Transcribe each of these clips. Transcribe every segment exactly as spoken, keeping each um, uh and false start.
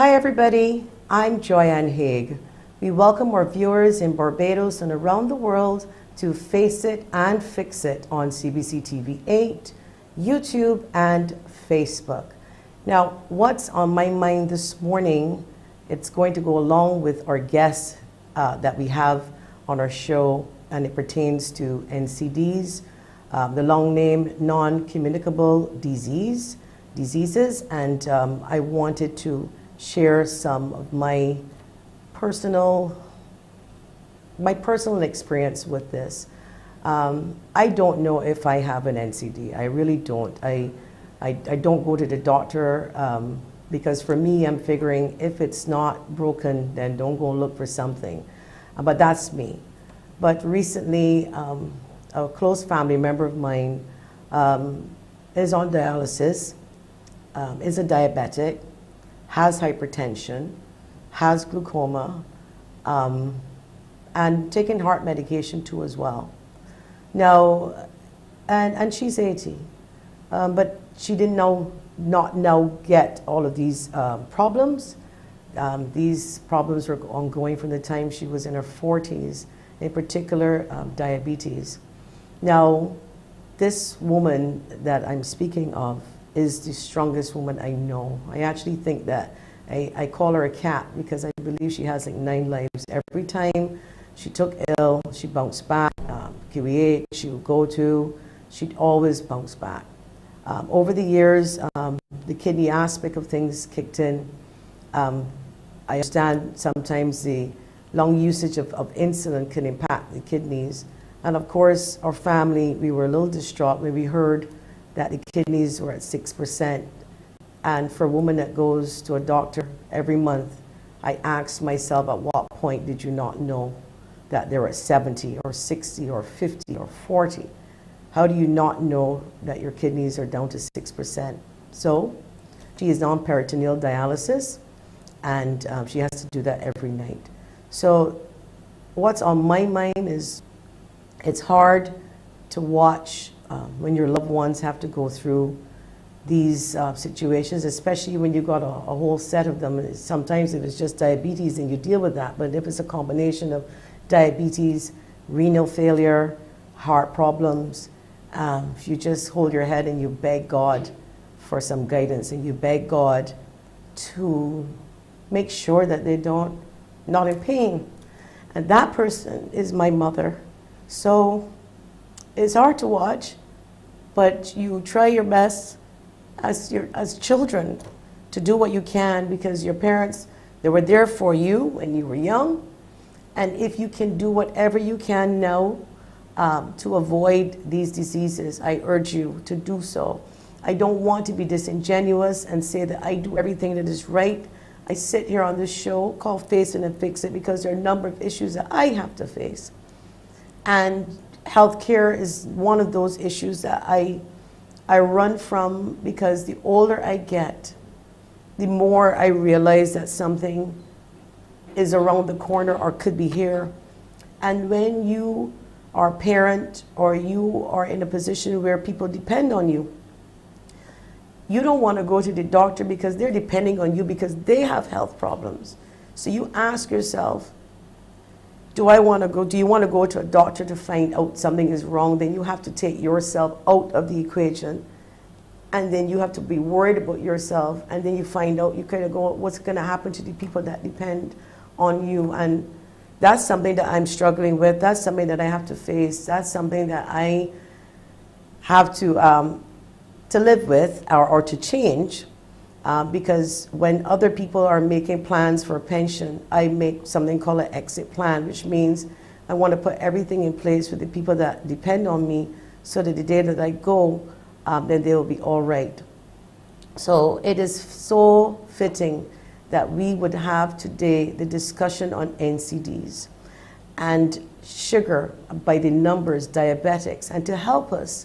Hi everybody, I'm Joy-Ann Haigh. We welcome our viewers in Barbados and around the world to Face It and Fix It on C B C T V eight, YouTube and Facebook. Now, what's on my mind this morning, it's going to go along with our guests uh, that we have on our show, and it pertains to N C Ds, uh, the long name non-communicable disease, diseases, and um, I wanted to share some of my personal, my personal experience with this. Um, I don't know if I have an N C D. I really don't. I, I, I don't go to the doctor um, because for me, I'm figuring if it's not broken, then don't go look for something. Uh, but that's me. But recently, um, a close family member of mine um, is on dialysis, um, is a diabetic, has hypertension, has glaucoma, um, and taking heart medication too as well. Now, and, and she's eighty, um, but she didn't know, not now get all of these um, problems. Um, these problems were ongoing from the time she was in her forties, in particular um, diabetes. Now, this woman that I'm speaking of is the strongest woman I know. I actually think that I, I call her a cat because I believe she has like nine lives. Every time she took ill, she bounced back. Um, Q E H she would go to, she'd always bounce back. Um, over the years, um, the kidney aspect of things kicked in. Um, I understand sometimes the long usage of, of insulin can impact the kidneys. And of course, our family, we were a little distraught when we heard that the kidneys were at six percent. And for a woman that goes to a doctor every month, I asked myself, at what point did you not know that they were at seventy or sixty or fifty or forty? How do you not know that your kidneys are down to six percent? So she is on peritoneal dialysis, and um, she has to do that every night. So what's on my mind is it's hard to watch um, when your loved ones have to go through these uh, situations, especially when you got a, a whole set of them. Sometimes if it's just diabetes and you deal with that, but if it's a combination of diabetes, renal failure, heart problems, um, you just hold your head and you beg God for some guidance, and you beg God to make sure that they don't, not in pain. And that person is my mother. So it's hard to watch, but you try your best as, your, as children to do what you can, because your parents, they were there for you when you were young. And if you can do whatever you can now um, to avoid these diseases, I urge you to do so. I don't want to be disingenuous and say that I do everything that is right. I sit here on this show called Face It and Fix It because there are a number of issues that I have to face. And healthcare is one of those issues that I, I run from, because the older I get, the more I realize that something is around the corner or could be here. And when you are a parent or you are in a position where people depend on you, you don't want to go to the doctor because they're depending on you because they have health problems. So you ask yourself, do I want to go, do you want to go to a doctor to find out something is wrong? Then you have to take yourself out of the equation. And then you have to be worried about yourself. And then you find out, you kind of go, what's going to happen to the people that depend on you? And that's something that I'm struggling with. That's something that I have to face. That's something that I have to, um, to live with or, or to change, uh, because when other people are making plans for a pension, I make something called an exit plan, which means I want to put everything in place for the people that depend on me so that the day that I go, um, then they will be all right. So it is so fitting that we would have today the discussion on N C Ds and sugar by the numbers, diabetics, and to help us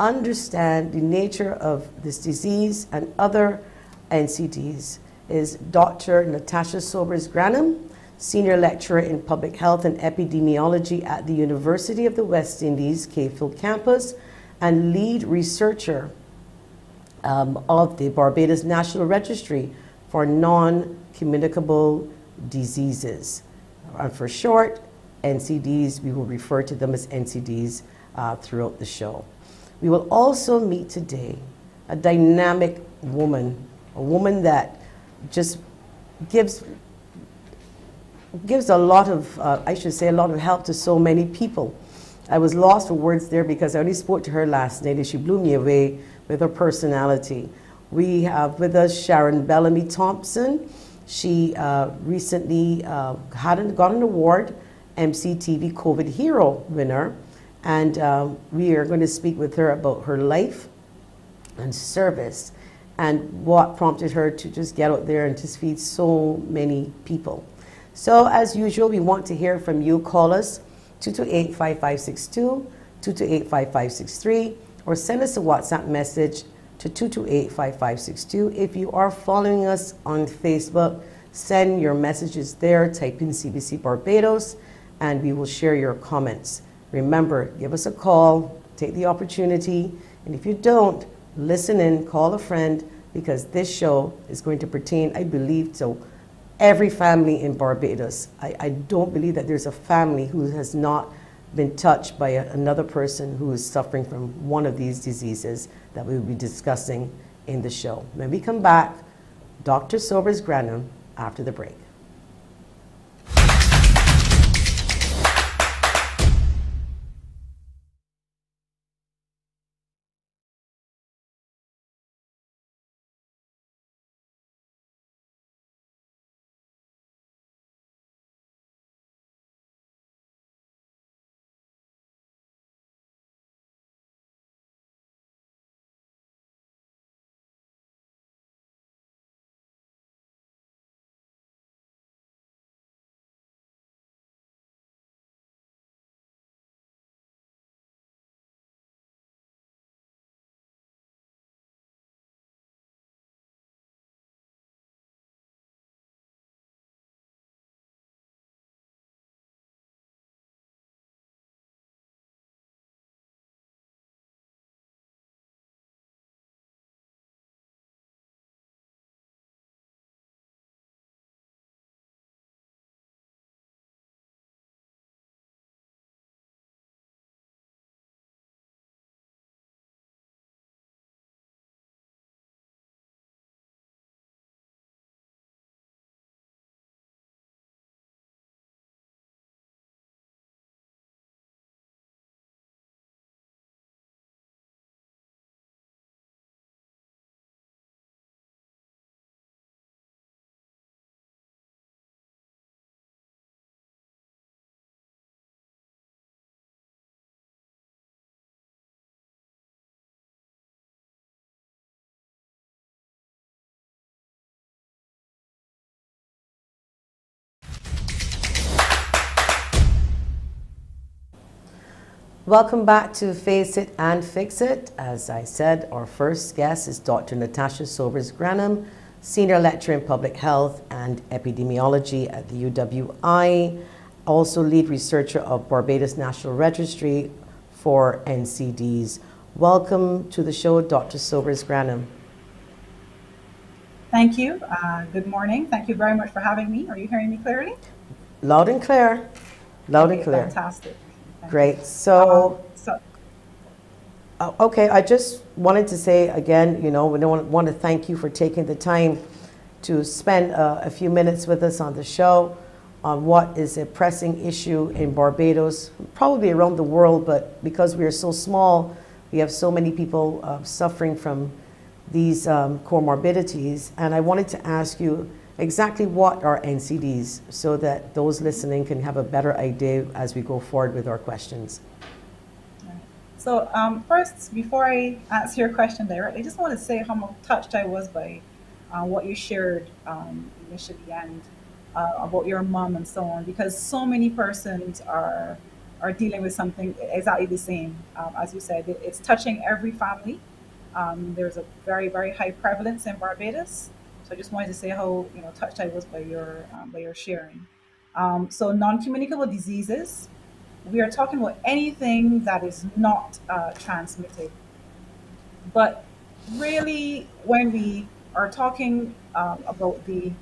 understand the nature of this disease and other N C Ds is Doctor Natasha Sobers-Grannum, Senior Lecturer in Public Health and Epidemiology at the University of the West Indies Cave Hill Campus, and Lead Researcher um, of the Barbados National Registry for Non Non-Communicable Diseases. Uh, for short, N C Ds, we will refer to them as N C Ds uh, throughout the show. We will also meet today a dynamic woman, a woman that just gives, gives a lot of, uh, I should say, a lot of help to so many people. I was lost for words there because I only spoke to her last night and she blew me away with her personality. We have with us Sharon Bellamy-Thompson. She uh, recently uh, had an, got an award, M C T V COVID hero winner, and uh, we are going to speak with her about her life and service and what prompted her to just get out there and just feed so many people. So as usual, we want to hear from you. Call us two two eight, five five six two, two two eight, five five six three, or send us a WhatsApp message to two two eight, five five six two. If you are following us on Facebook, send your messages there, type in C B C Barbados, and we will share your comments. Remember, give us a call, take the opportunity, and if you don't, listen in, call a friend, because this show is going to pertain, I believe, to every family in Barbados. I, I don't believe that there's a family who has not been touched by a, another person who is suffering from one of these diseases that we will be discussing in the show. When we come back, Doctor Sobers-Grannum after the break. Welcome back to Face It and Fix It. As I said, our first guest is Doctor Natasha Sobers-Grannum, Senior Lecturer in Public Health and Epidemiology at the U W I, also lead researcher of Barbados National Registry for N C Ds. Welcome to the show, Doctor Sobers-Grannum. Thank you. Uh, good morning. Thank you very much for having me. Are you hearing me clearly? Loud and clear. Loud okay, and clear. Fantastic. Great. So, um, so. Uh, okay, I just wanted to say again, you know, we don't want to thank you for taking the time to spend uh, a few minutes with us on the show on what is a pressing issue in Barbados, probably around the world, but because we are so small, we have so many people uh, suffering from these um, comorbidities. And I wanted to ask you exactly what are N C Ds, so that those listening can have a better idea as we go forward with our questions. So um, first, before I answer your question directly, I just want to say how much touched I was by uh, what you shared um, initially and uh, about your mom and so on, because so many persons are, are dealing with something exactly the same. Um, as you said, it's touching every family. Um, there's a very, very high prevalence in Barbados. So I just wanted to say how you know touched I was by your um, by your sharing. Um, so non-communicable diseases, we are talking about anything that is not uh, transmitted. But really, when we are talking um, about the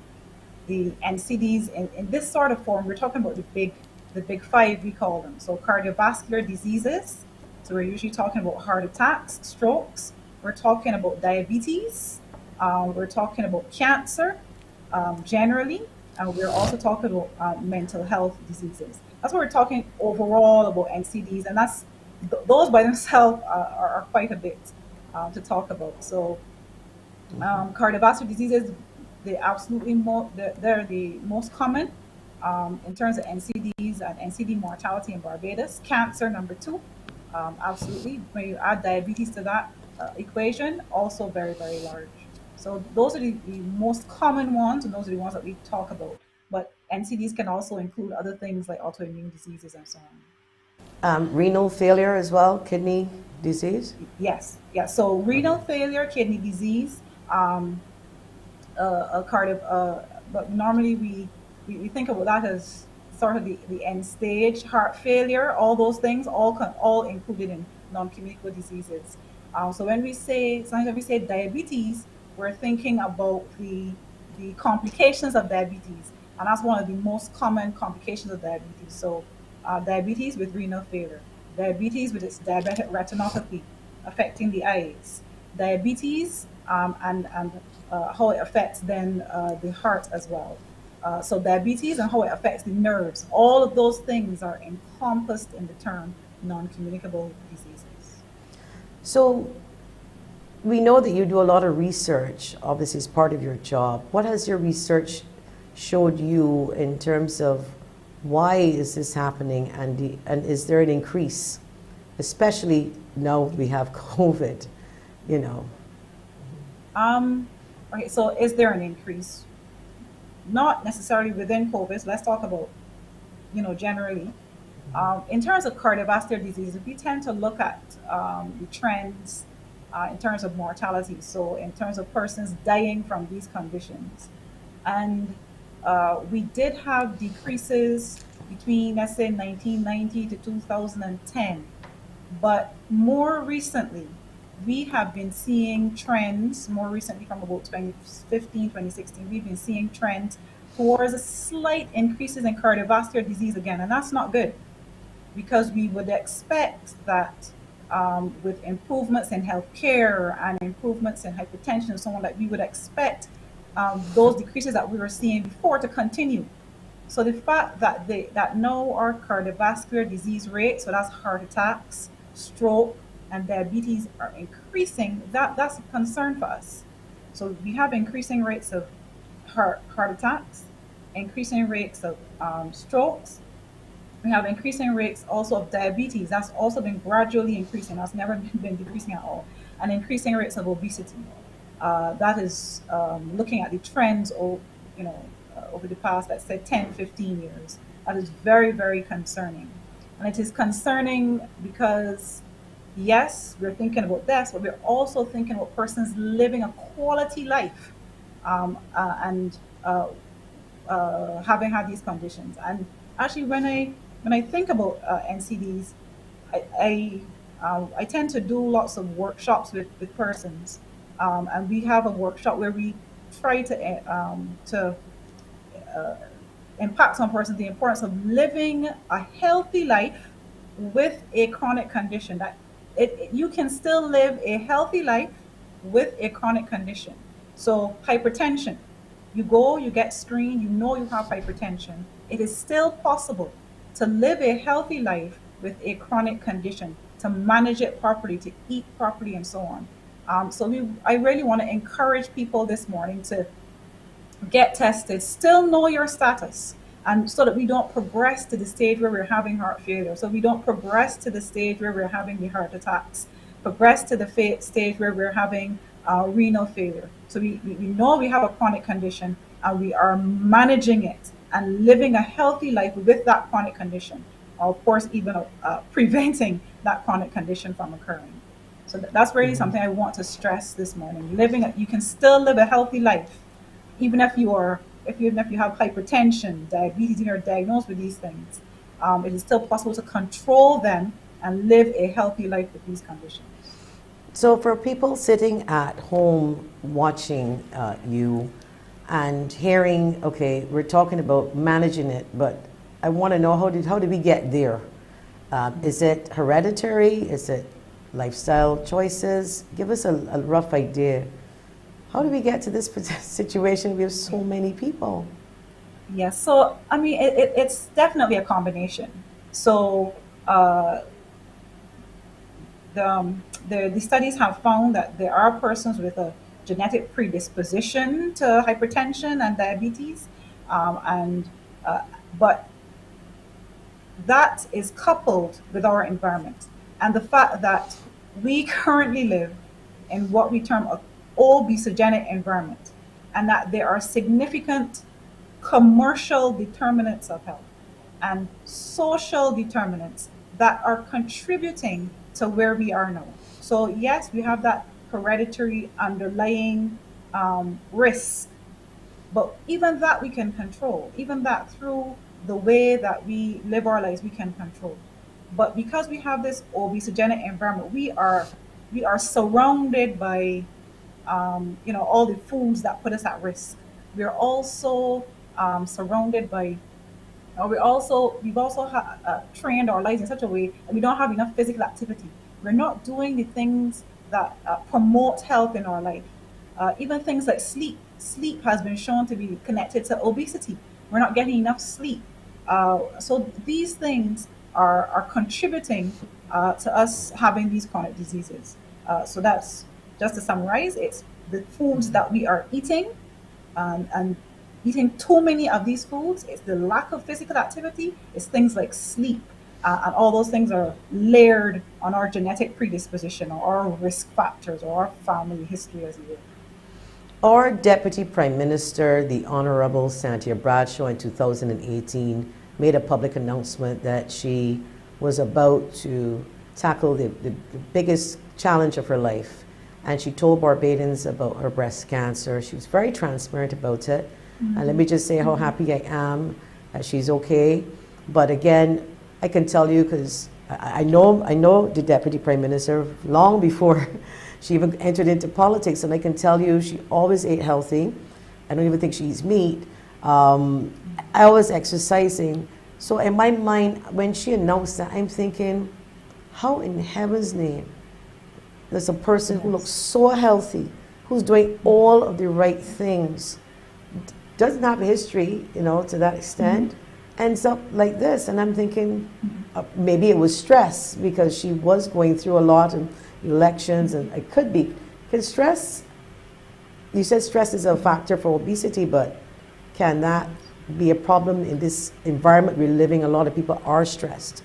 the N C Ds in, in this sort of form. We're talking about the big, the big five, we call them. So cardiovascular diseases. So we're usually talking about heart attacks, strokes. We're talking about diabetes. Uh, we're talking about cancer um, generally. And uh, we're also talking about uh, mental health diseases. That's what we're talking overall about N C Ds. And that's th those by themselves uh, are, are quite a bit uh, to talk about. So um, cardiovascular diseases, they absolutely mo they're, they're the most common um, in terms of N C Ds and N C D mortality in Barbados. Cancer, number two, um, absolutely. When you add diabetes to that uh, equation, also very, very large. So those are the, the most common ones, and those are the ones that we talk about. But N C Ds can also include other things like autoimmune diseases and so on. Um, renal failure as well, kidney disease? Yes, yes. So renal failure, kidney disease, um, uh, a cardio, uh, but normally we, we, we think about that as sort of the, the end stage, heart failure, all those things, all, can, all included in non-communicable diseases. Um, so when we say, sometimes we say diabetes, we're thinking about the, the complications of diabetes, and that's one of the most common complications of diabetes. So uh, diabetes with renal failure, diabetes with its diabetic retinopathy affecting the eyes, diabetes um, and, and uh, how it affects then uh, the heart as well. Uh, so diabetes and how it affects the nerves, all of those things are encompassed in the term non-communicable diseases. So we know that you do a lot of research, obviously as part of your job. What has your research showed you in terms of why is this happening, and, the, and is there an increase, especially now we have COVID, you know? Um, okay, so is there an increase? Not necessarily within COVID, so let's talk about, you know, generally. Um, in terms of cardiovascular disease, we tend to look at um, the trends Uh, in terms of mortality, so in terms of persons dying from these conditions. And uh, we did have decreases between, let's say, nineteen ninety to two thousand ten. But more recently, we have been seeing trends, more recently from about twenty fifteen, twenty sixteen, we've been seeing trends towards a slight increases in cardiovascular disease again. And that's not good, because we would expect that Um, with improvements in healthcare and improvements in hypertension and so on, like we would expect um, those decreases that we were seeing before to continue. So the fact that they, that now our cardiovascular disease rate, so that's heart attacks, stroke, and diabetes are increasing, that, that's a concern for us. So we have increasing rates of heart, heart attacks, increasing rates of um, strokes. We have increasing rates also of diabetes. That's also been gradually increasing. That's never been decreasing at all. And increasing rates of obesity. Uh, that is um, looking at the trends over, you know, uh, over the past, let's say, ten, fifteen years. That is very, very concerning. And it is concerning because, yes, we're thinking about deaths, but we're also thinking about persons living a quality life um, uh, and uh, uh, having had these conditions. And actually, when I When I think about uh, N C Ds, I I, uh, I tend to do lots of workshops with, with persons, um, and we have a workshop where we try to um, to uh, impact on persons the importance of living a healthy life with a chronic condition. That it, it you can still live a healthy life with a chronic condition. So hypertension, you go, you get screened, you know you have hypertension. It is still possible to live a healthy life with a chronic condition, to manage it properly, to eat properly, and so on. Um, so we, I really want to encourage people this morning to get tested, still know your status, and so that we don't progress to the stage where we're having heart failure, so we don't progress to the stage where we're having the heart attacks, progress to the stage where we're having uh, renal failure. So we, we know we have a chronic condition, and we are managing it and living a healthy life with that chronic condition, of course, even uh, preventing that chronic condition from occurring. So that's really something I want to stress this morning. Living, a, you can still live a healthy life, even if you are, if you, even if you have hypertension, diabetes, and you're diagnosed with these things. Um, it is still possible to control them and live a healthy life with these conditions. So for people sitting at home watching uh, you, and hearing, okay, we're talking about managing it, but I want to know how did, how did we get there? Uh, is it hereditary? Is it lifestyle choices? Give us a, a rough idea. How do we get to this situation? We have so many people. Yes, yeah, so I mean, it, it, it's definitely a combination. So uh, the, um, the, the studies have found that there are persons with a genetic predisposition to hypertension and diabetes, um, and uh, but that is coupled with our environment and the fact that we currently live in what we term an obesogenic environment, and that there are significant commercial determinants of health and social determinants that are contributing to where we are now. So yes, we have that hereditary underlying um, risk, but even that we can control, even that through the way that we live our lives, we can control. But because we have this obesogenic environment, we are we are surrounded by um, you know, all the foods that put us at risk. We're also um, surrounded by, uh, we also we've also ha uh, trained our lives in such a way that we don't have enough physical activity. We're not doing the things that uh, promote health in our life. Uh, even things like sleep. Sleep has been shown to be connected to obesity. We're not getting enough sleep. Uh, so these things are, are contributing uh, to us having these chronic diseases. Uh, so that's, just to summarize, it's the foods that we are eating um, and eating too many of these foods. It's the lack of physical activity. It's things like sleep. Uh, and all those things are layered on our genetic predisposition or our risk factors or our family history, as it were. Our Deputy Prime Minister, the Honorable Santia Bradshaw, in two thousand eighteen made a public announcement that she was about to tackle the, the, the biggest challenge of her life. And she told Barbadians about her breast cancer. She was very transparent about it. Mm-hmm. And let me just say how happy I am that she's okay. But again, I can tell you because I, I know I know the Deputy Prime Minister long before she even entered into politics, and I can tell you she always ate healthy. I don't even think she eats meat. Um, I was exercising. So in my mind, when she announced that, I'm thinking, how in heaven's name there's a person who looks so healthy, who's doing all of the right things, doesn't have a history, you know, to that extent. Mm-hmm. Ends up like this, and I'm thinking uh, maybe it was stress because she was going through a lot in elections, and it could be. Can stress, you said stress is a factor for obesity, but can that be a problem in this environment we're living? A lot of people are stressed.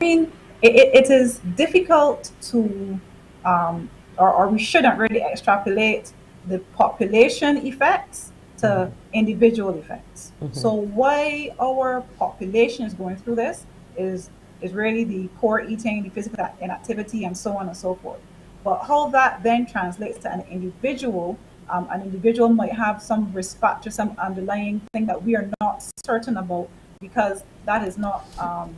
I mean, it, it is difficult to, um, or, or we shouldn't really extrapolate the population effects to individual effects. Mm-hmm. So why our population is going through this is is really the poor eating, the physical inactivity, and so on and so forth. But how that then translates to an individual, um, an individual might have some risk factor, some underlying thing that we are not certain about because that is not um,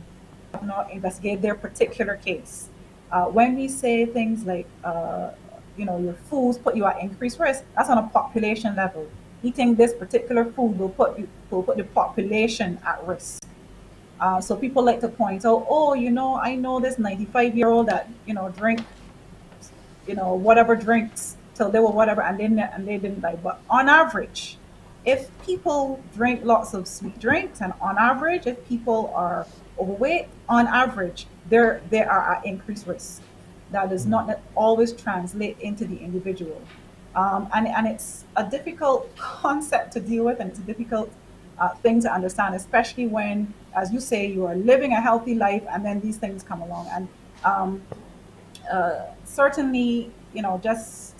not investigated their particular case. Uh, when we say things like uh, you know, your foods put you at increased risk, that's on a population level. Eating this particular food will put you, will put the population at risk. Uh, so people like to point out, oh, you know, I know this ninety-five-year-old that you know drink, you know, whatever drinks till they were whatever, and then and they didn't die. But on average, if people drink lots of sweet drinks, and on average, if people are overweight, on average, they're they are at increased risk. That does not always translate into the individual. Um, and, and it's a difficult concept to deal with, and it's a difficult uh, thing to understand, especially when, as you say, you are living a healthy life and then these things come along. And um, uh, certainly, you know, just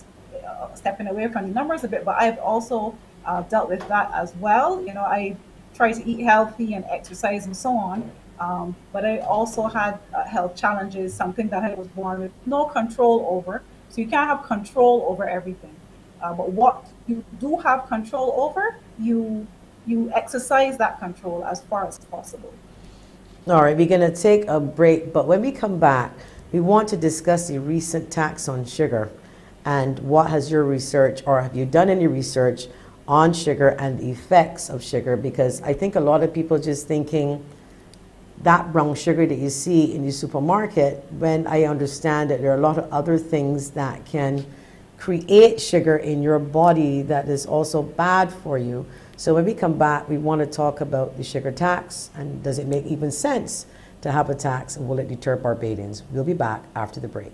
uh, stepping away from the numbers a bit, but I've also uh, dealt with that as well. You know, I try to eat healthy and exercise and so on, um, but I also had uh, health challenges, something that I was born with no control over. So you can't have control over everything. Uh, but what you do have control over, you you exercise that control as far as possible. All right, we're going to take a break, but when we come back, we want to discuss the recent tax on sugar and what has your research, or have you done any research on sugar and the effects of sugar, because I think a lot of people just thinking that brown sugar that you see in the supermarket, when I understand that there are a lot of other things that can create sugar in your body that is also bad for you. So when we come back, we want to talk about the sugar tax, and does it make even sense to have a tax, and will it deter Barbadians? We'll be back after the break.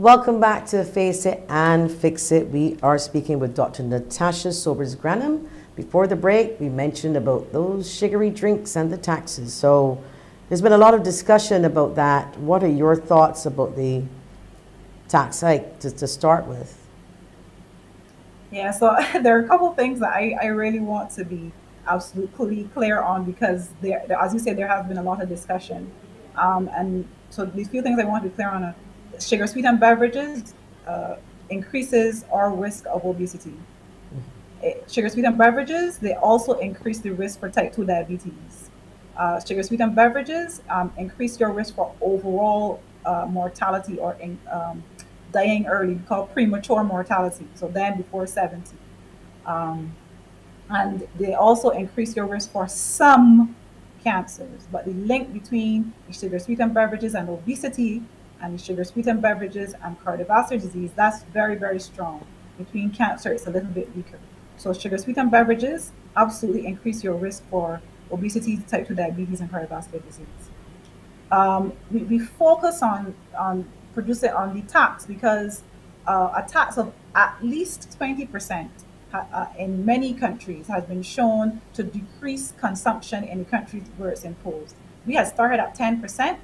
Welcome back to Face It and Fix It. We are speaking with Doctor Natasha Sobers-Grannum. Before the break, we mentioned about those sugary drinks and the taxes. So there's been a lot of discussion about that. What are your thoughts about the tax hike to, to start with? Yeah, so there are a couple things that I, I really want to be absolutely clear on, because there, as you said, there has been a lot of discussion. Um, and so these few things I want to be clear on are sugar sweetened beverages uh, increases our risk of obesity. Mm-hmm. Sugar sweetened beverages, they also increase the risk for type two diabetes. Uh, sugar sweetened beverages um, increase your risk for overall uh, mortality or in, um, dying early, called premature mortality. So dying before seventy, um, and they also increase your risk for some cancers. But the link between the sugar sweetened beverages and obesity, and sugar sweetened beverages and cardiovascular disease, that's very, very strong. Between cancer, it's a little bit weaker. So sugar sweetened beverages absolutely increase your risk for obesity, type two diabetes, and cardiovascular disease. Um, we, we focus on, on producing on the tax because uh, a tax of at least twenty percent ha, uh, in many countries has been shown to decrease consumption in the countries where it's imposed. We had started at ten percent,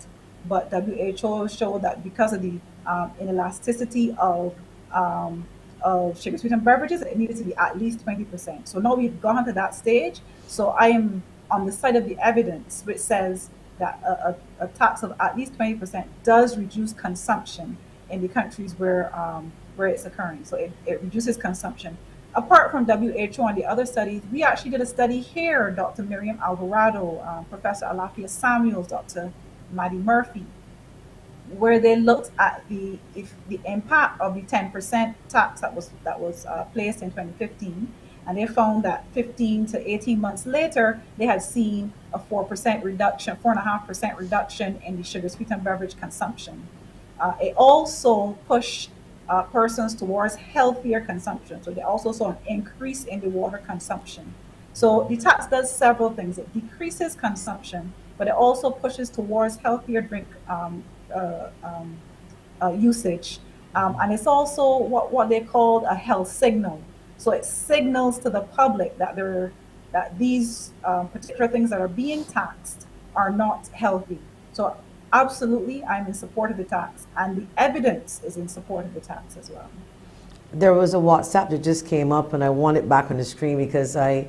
but W H O showed that because of the um, inelasticity of, um, of sugar sweetened beverages, it needed to be at least twenty percent. So now we've gone to that stage. So I am on the side of the evidence, which says that a, a, a tax of at least twenty percent does reduce consumption in the countries where, um, where it's occurring. So it, it reduces consumption. Apart from W H O and the other studies, we actually did a study here, Doctor Miriam Alvarado, um, Professor Alafia Samuels, Doctor Maddie Murphy, where they looked at the if the impact of the ten percent tax that was that was uh, placed in twenty fifteen, and they found that fifteen to eighteen months later, they had seen a four percent reduction, four and a half percent reduction in the sugar sweetened beverage consumption. Uh, it also pushed uh, persons towards healthier consumption, so they also saw an increase in the water consumption. So the tax does several things. It decreases consumption, but it also pushes towards healthier drink um, uh, um, uh, usage. Um, and it's also what, what they called a health signal. So it signals to the public that, there, that these um, particular things that are being taxed are not healthy. So absolutely, I'm in support of the tax, and the evidence is in support of the tax as well. There was a WhatsApp that just came up, and I want it back on the screen because I,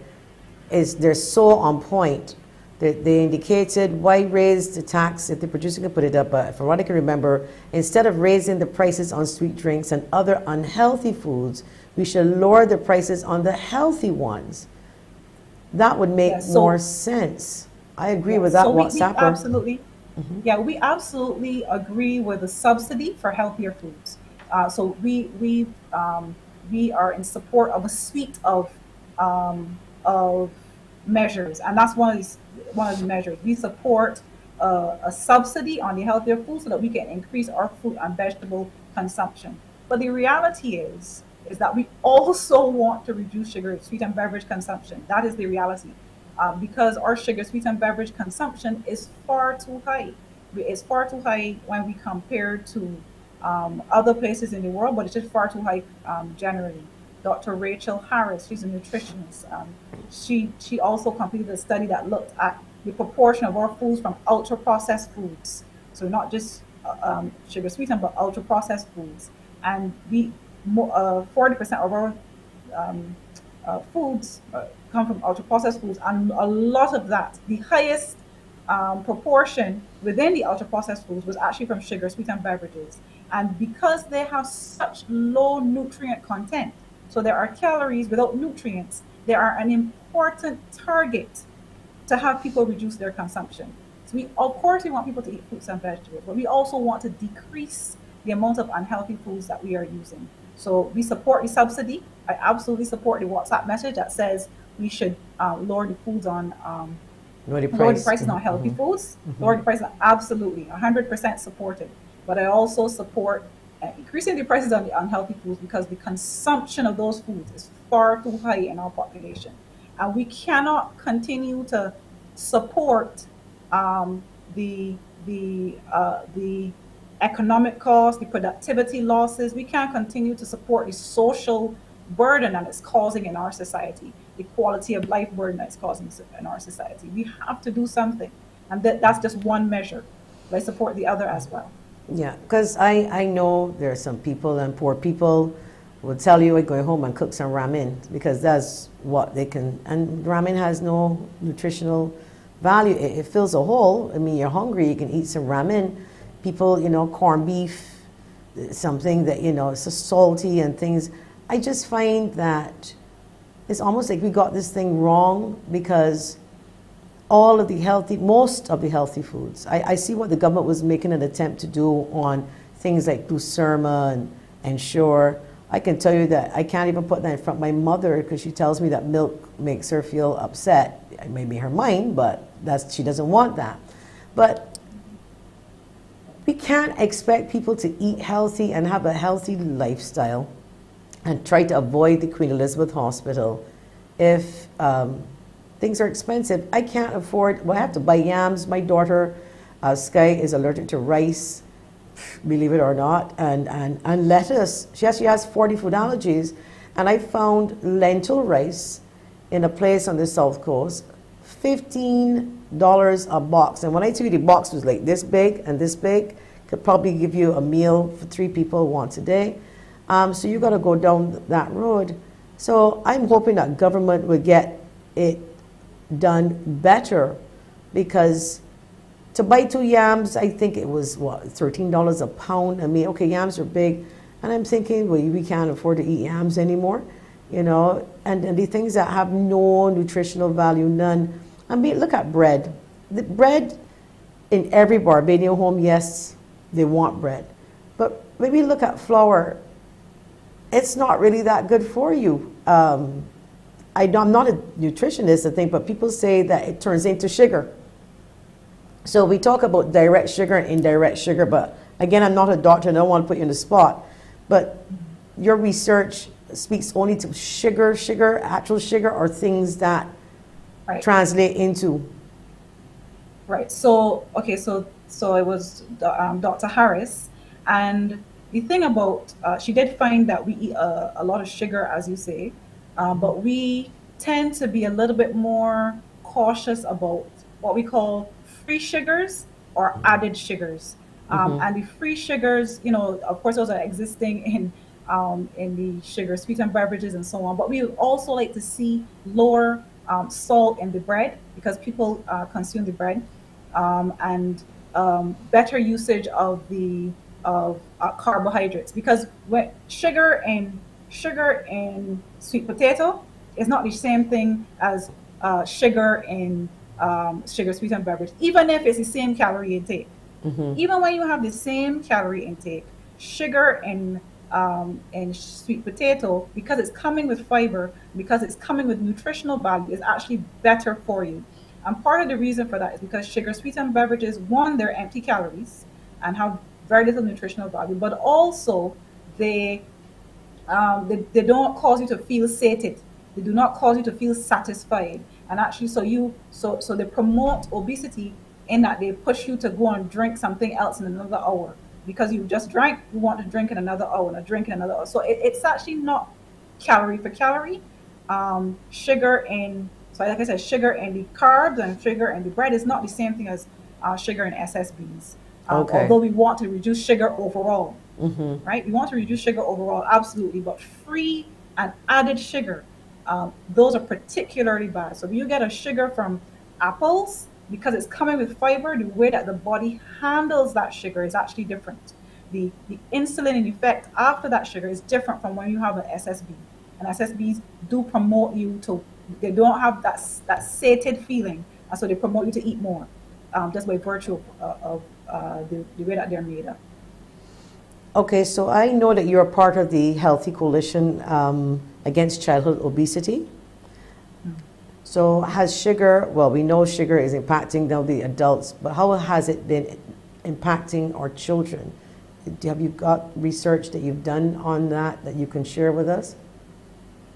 it's, they're so on point. They, they indicated why raise the tax if the producer can put it up, but from what I can remember, instead of raising the prices on sweet drinks and other unhealthy foods, we should lower the prices on the healthy ones. That would make yeah, so, more sense. I agree yeah, with that so WhatsApp. We absolutely, mm-hmm. yeah, we absolutely agree with a subsidy for healthier foods. Uh, so we we um, we are in support of a suite of um, of measures, and that's one of these. One of the measures. We support a, a subsidy on the healthier food so that we can increase our fruit and vegetable consumption. But the reality is, is that we also want to reduce sugar, sweet and beverage consumption. That is the reality, um, because our sugar, sweet and beverage consumption is far too high. It's far too high when we compare to um, other places in the world, but it's just far too high um, generally. Doctor Rachel Harris, she's a nutritionist. Um, she, she also completed a study that looked at the proportion of our foods from ultra-processed foods. So not just uh, um, sugar sweetened, but ultra-processed foods. And we, uh, forty percent of our um, uh, foods come from ultra-processed foods. And a lot of that, the highest um, proportion within the ultra-processed foods was actually from sugar sweetened beverages. And because they have such low nutrient content, so there are calories without nutrients, they are an important target to have people reduce their consumption. So we, of course, we want people to eat fruits and vegetables, but we also want to decrease the amount of unhealthy foods that we are using. So we support the subsidy. I absolutely support the WhatsApp message that says we should uh, lower the foods on, um, lower the prices on healthy mm-hmm. foods, mm-hmm. lower the prices, absolutely, one hundred percent supported. But I also support increasing the prices on the unhealthy foods because the consumption of those foods is far too high in our population. And we cannot continue to support um, the, the, uh, the economic costs, the productivity losses. We can't continue to support the social burden that it's causing in our society, the quality of life burden that it's causing in our society. We have to do something. And that, that's just one measure. But I support the other as well. Yeah, because I, I know there are some people, and poor people will tell you, go home and cook some ramen, because that's what they can, and ramen has no nutritional value. It, it fills a hole. I mean, you're hungry, you can eat some ramen. People, you know, corned beef, something that, you know, it's so salty and things. I just find that it's almost like we got this thing wrong because all of the healthy, most of the healthy foods. I, I see what the government was making an attempt to do on things like Buserma and, and Sure. I can tell you that I can't even put that in front of my mother because she tells me that milk makes her feel upset. It may be her mind, but that's, she doesn't want that. But we can't expect people to eat healthy and have a healthy lifestyle and try to avoid the Queen Elizabeth Hospital if um, things are expensive. I can't afford, well, I have to buy yams. My daughter, uh, Sky, is allergic to rice, believe it or not, and, and, and lettuce. She actually has forty food allergies. And I found lentil rice in a place on the South Coast, fifteen dollars a box. And when I tell you the box was like this big and this big, could probably give you a meal for three people once a day. Um, so you got to go down that road. So I'm hoping that government will get it done better, because to buy two yams, I think it was what thirteen dollars a pound. I mean, okay, yams are big, and I'm thinking, well, we can't afford to eat yams anymore, you know. And, and the things that have no nutritional value, none. I mean, look at bread. The bread in every Barbadian home, yes, they want bread, but maybe look at flour. It's not really that good for you. Um, I don't, I'm not a nutritionist, I think, but people say that it turns into sugar. So we talk about direct sugar and indirect sugar, but again, I'm not a doctor and I don't want to put you on the spot. But your research speaks only to sugar, sugar, actual sugar, or things that right. translate into. Right. So, okay, so, so it was um, Doctor Harris. And the thing about, uh, she did find that we eat a, a lot of sugar, as you say. Uh, but we tend to be a little bit more cautious about what we call free sugars or added sugars. Um, mm-hmm. And the free sugars, you know, of course, those are existing in, um, in the sugar, sweetened beverages and so on. But we also like to see lower um, salt in the bread because people uh, consume the bread, um, and um, better usage of the of uh, carbohydrates, because when sugar and sugar in sweet potato is not the same thing as uh, sugar in um, sugar sweetened beverage, even if it's the same calorie intake. Mm-hmm. Even when you have the same calorie intake, sugar in, um, in sweet potato, because it's coming with fiber, because it's coming with nutritional value, is actually better for you. And part of the reason for that is because sugar-sweetened beverages, one, they're empty calories and have very little nutritional value, but also they, um, they, they don't cause you to feel sated. They do not cause you to feel satisfied. And actually, so you, so, so they promote obesity in that they push you to go and drink something else in another hour. Because you just drank, you want to drink in another hour and drink in another hour. So it, it's actually not calorie for calorie. Um, sugar and, so like I said, sugar and the carbs and sugar and the bread is not the same thing as uh, sugar and S S Bs. Um, okay. Although we want to reduce sugar overall, mm-hmm. right? We want to reduce sugar overall, absolutely. But free and added sugar, um, those are particularly bad. So if you get a sugar from apples, because it's coming with fiber, the way that the body handles that sugar is actually different. The, the insulin in effect after that sugar is different from when you have an S S B. And S S Bs do promote you to, they don't have that, that sated feeling. And so they promote you to eat more, um, just by virtue of, uh, of uh, the, the way that they're made up. Okay, so I know that you're a part of the Healthy Coalition um, Against Childhood Obesity. So has sugar, well, we know sugar is impacting now the adults, but how has it been impacting our children? Have you got research that you've done on that that you can share with us?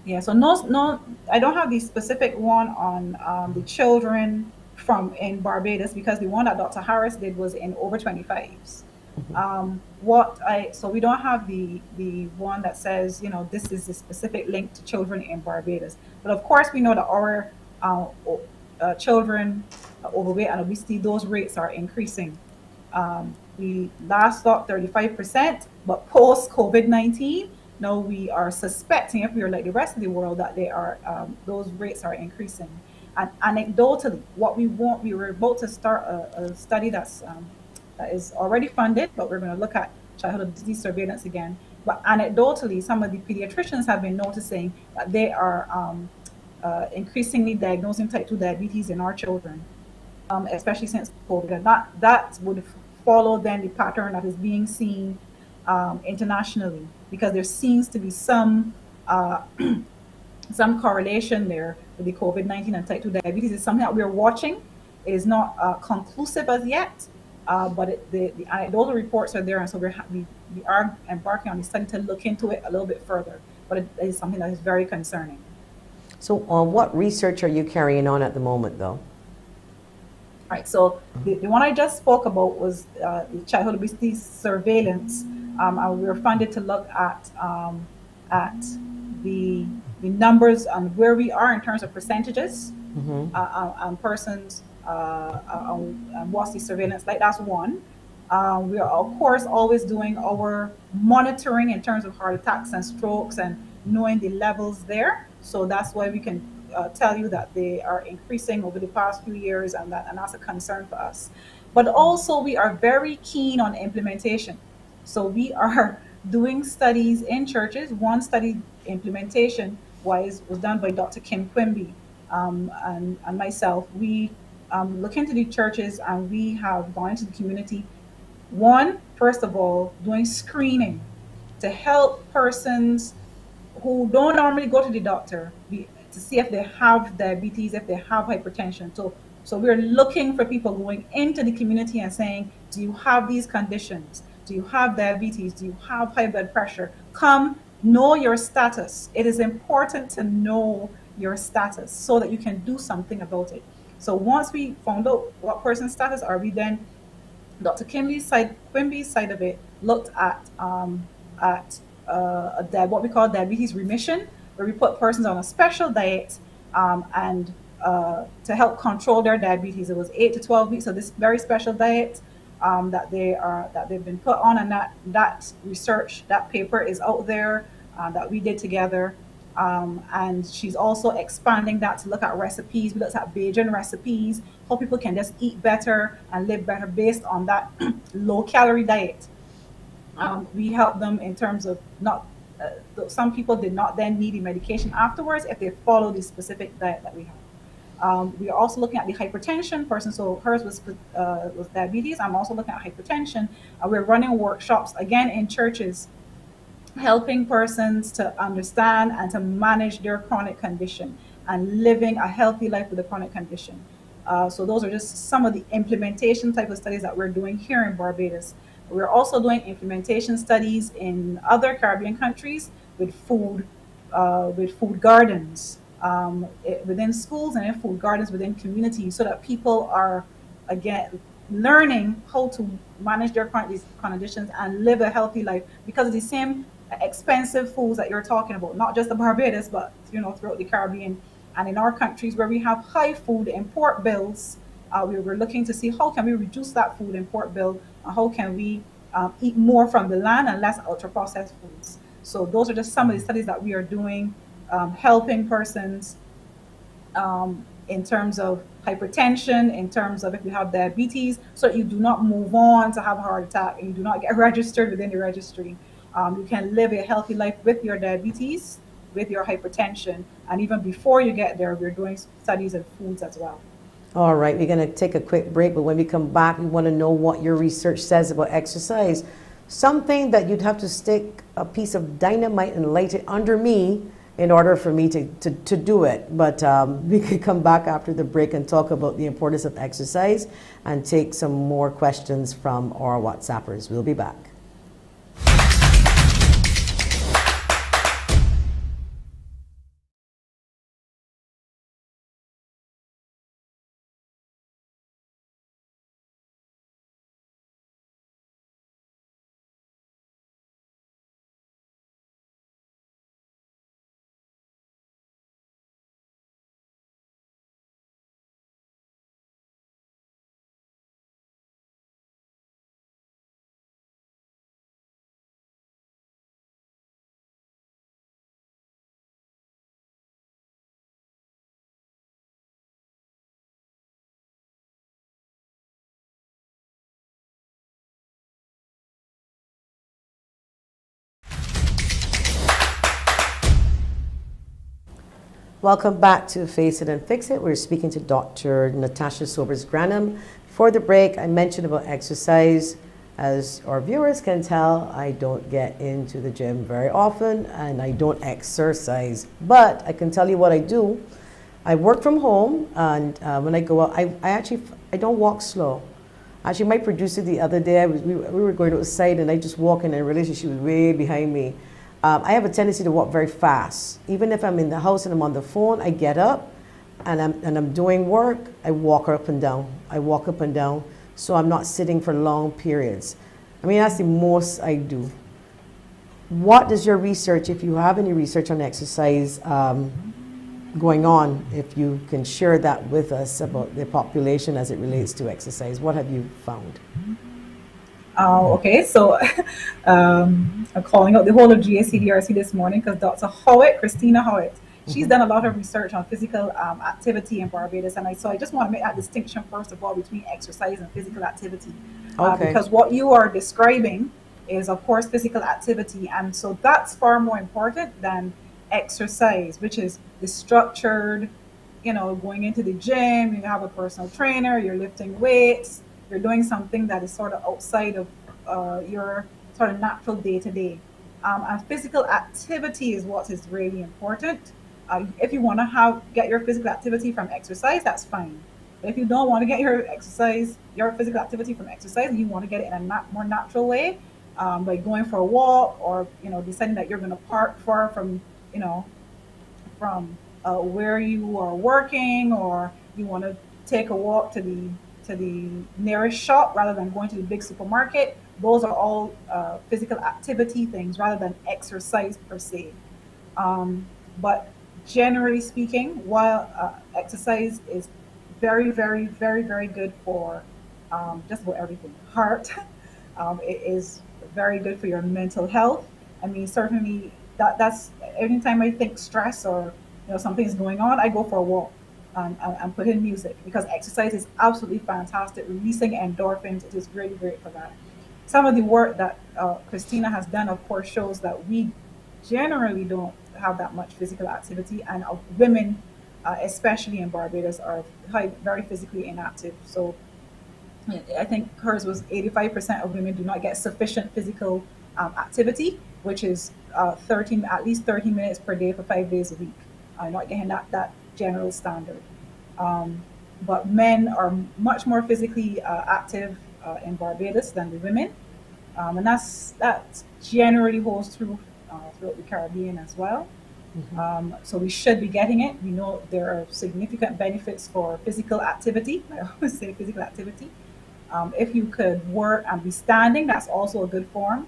Yeah, so no, no, I don't have the specific one on um, the children from in Barbados, because the one that Doctor Harris did was in over twenty-fives. Mm-hmm. um, what I, so we don't have the, the one that says, you know, this is a specific link to children in Barbados. But of course, we know that our Uh, uh, children uh, overweight and obesity, those rates are increasing. Um, we last thought thirty-five percent, but post COVID nineteen, now we are suspecting, if we are like the rest of the world, that they are um, those rates are increasing. And anecdotally, what we want, we were about to start a, a study that's um, that is already funded, but we're going to look at childhood obesity surveillance again. But anecdotally, some of the pediatricians have been noticing that they are um, Uh, increasingly diagnosing type two diabetes in our children, um, especially since COVID. And that, that would follow then the pattern that is being seen um, internationally, because there seems to be some uh, some correlation there with the COVID nineteen and type two diabetes. It's something that we're watching. It is not uh, conclusive as yet, uh, but it, the, the anecdotal reports are there, and so we're, we, we are embarking on the study to look into it a little bit further, but it is something that is very concerning. So uh, what research are you carrying on at the moment, though? All right, so the, the one I just spoke about was uh, the childhood obesity surveillance. Um, and we were funded to look at, um, at the, the numbers and where we are in terms of percentages mm-hmm. uh, on, on persons, uh, on, on what's the surveillance like. That's one. Uh, we are, of course, always doing our monitoring in terms of heart attacks and strokes and knowing the levels there. So that's why we can uh, tell you that they are increasing over the past few years, and, that, and that's a concern for us. But also we are very keen on implementation. So we are doing studies in churches. One study implementation wise was done by Doctor Kim Quimby um, and, and myself. We um, look into the churches and we have gone into the community. One, first of all, doing screening to help persons who don't normally go to the doctor be, to see if they have diabetes, if they have hypertension. So, so we're looking for people going into the community and saying, do you have these conditions? Do you have diabetes? Do you have high blood pressure? Come, know your status. It is important to know your status so that you can do something about it. So once we found out what person's status are, we then, Doctor Quimby's side, Quimby's side of it, looked at, um, at, Uh, a what we call diabetes remission, where we put persons on a special diet um, and uh, to help control their diabetes. It was eight to twelve weeks of this very special diet um, that they are that they've been put on, and that that research, that paper is out there uh, that we did together. Um, and she's also expanding that to look at recipes. We looked at Bajan recipes, how people can just eat better and live better based on that low-calorie diet. Um, we help them in terms of not, uh, some people did not then need the medication afterwards if they follow the specific diet that we have. Um, we are also looking at the hypertension person. So hers was, uh, was diabetes. I'm also looking at hypertension. Uh, we're running workshops, again, in churches, helping persons to understand and to manage their chronic condition and living a healthy life with a chronic condition. Uh, so those are just some of the implementation type of studies that we're doing here in Barbados. We're also doing implementation studies in other Caribbean countries with food, uh, with food gardens um, it, within schools, and in food gardens within communities, so that people are, again, learning how to manage their conditions and live a healthy life, because of the same expensive foods that you're talking about, not just the Barbados, but you know, throughout the Caribbean and in our countries where we have high food import bills. Uh, we were looking to see how can we reduce that food import bill, and how can we um, eat more from the land and less ultra-processed foods. So those are just some of the studies that we are doing, um, helping persons um, in terms of hypertension, in terms of if you have diabetes, so that you do not move on to have a heart attack and you do not get registered within the registry. Um, you can live a healthy life with your diabetes, with your hypertension, and even before you get there, we're doing studies of foods as well. All right, we're going to take a quick break, but when we come back, we want to know what your research says about exercise. Something that you'd have to stick a piece of dynamite and light it under me in order for me to, to, to do it. But um, we could come back after the break and talk about the importance of exercise and take some more questions from our WhatsAppers. We'll be back. Welcome back to Face It and Fix It. We're speaking to Doctor Natasha Sobers-Grannum. Before the break, I mentioned about exercise. As our viewers can tell, I don't get into the gym very often, and I don't exercise. But I can tell you what I do. I work from home, and uh, when I go out, I, I actually I don't walk slow. Actually, my producer the other day, I was, we, we were going outside, and I just walked in, and I realized she was way behind me. Um, I have a tendency to walk very fast. Even if I'm in the house and I'm on the phone, I get up and I'm, and I'm doing work, I walk up and down. I walk up and down, so I'm not sitting for long periods. I mean, that's the most I do. What does your research, if you have any research on exercise um, going on, if you can share that with us about the population as it relates to exercise, what have you found? Uh, okay, so um, I'm calling out the whole of G A C D R C this morning because Doctor Howitt, Christina Howitt, she's mm-hmm. done a lot of research on physical um, activity in Barbados, and I, so I just want to make that distinction first of all between exercise and physical activity, uh, okay. because what you are describing is, of course, physical activity, and so that's far more important than exercise, which is the structured, you know, going into the gym, you have a personal trainer, you're lifting weights, you're doing something that is sort of outside of uh, your sort of natural day-to-day. Um, and physical activity is what is really important. Uh, if you want to have get your physical activity from exercise, that's fine. But if you don't want to get your exercise, your physical activity from exercise, and you want to get it in a nat more natural way, um, by going for a walk, or you know, deciding that you're going to park far from, you know, from uh, where you are working, or you want to take a walk to the to the nearest shop rather than going to the big supermarket. Those are all uh, physical activity things rather than exercise per se. Um, but generally speaking, while uh, exercise is very, very, very, very good for um, just about everything, heart, um, it is very good for your mental health. I mean, certainly that, that's, anytime I think stress or you know something's going on, I go for a walk. And, and put in music, because exercise is absolutely fantastic, releasing endorphins. It is really great for that. Some of the work that uh, Christina has done, of course, shows that we generally don't have that much physical activity, and uh, women, uh, especially in Barbados, are high, very physically inactive. So I think hers was eighty-five percent of women do not get sufficient physical um, activity, which is uh, thirty, at least thirty minutes per day for five days a week. I'm uh, not getting that, that general standard. Um, but men are much more physically uh, active uh, in Barbados than the women. Um, and that's, that generally holds through uh, throughout the Caribbean as well. Mm-hmm. um, so we should be getting it. We know there are significant benefits for physical activity. I always say physical activity. Um, if you could work and be standing, that's also a good form.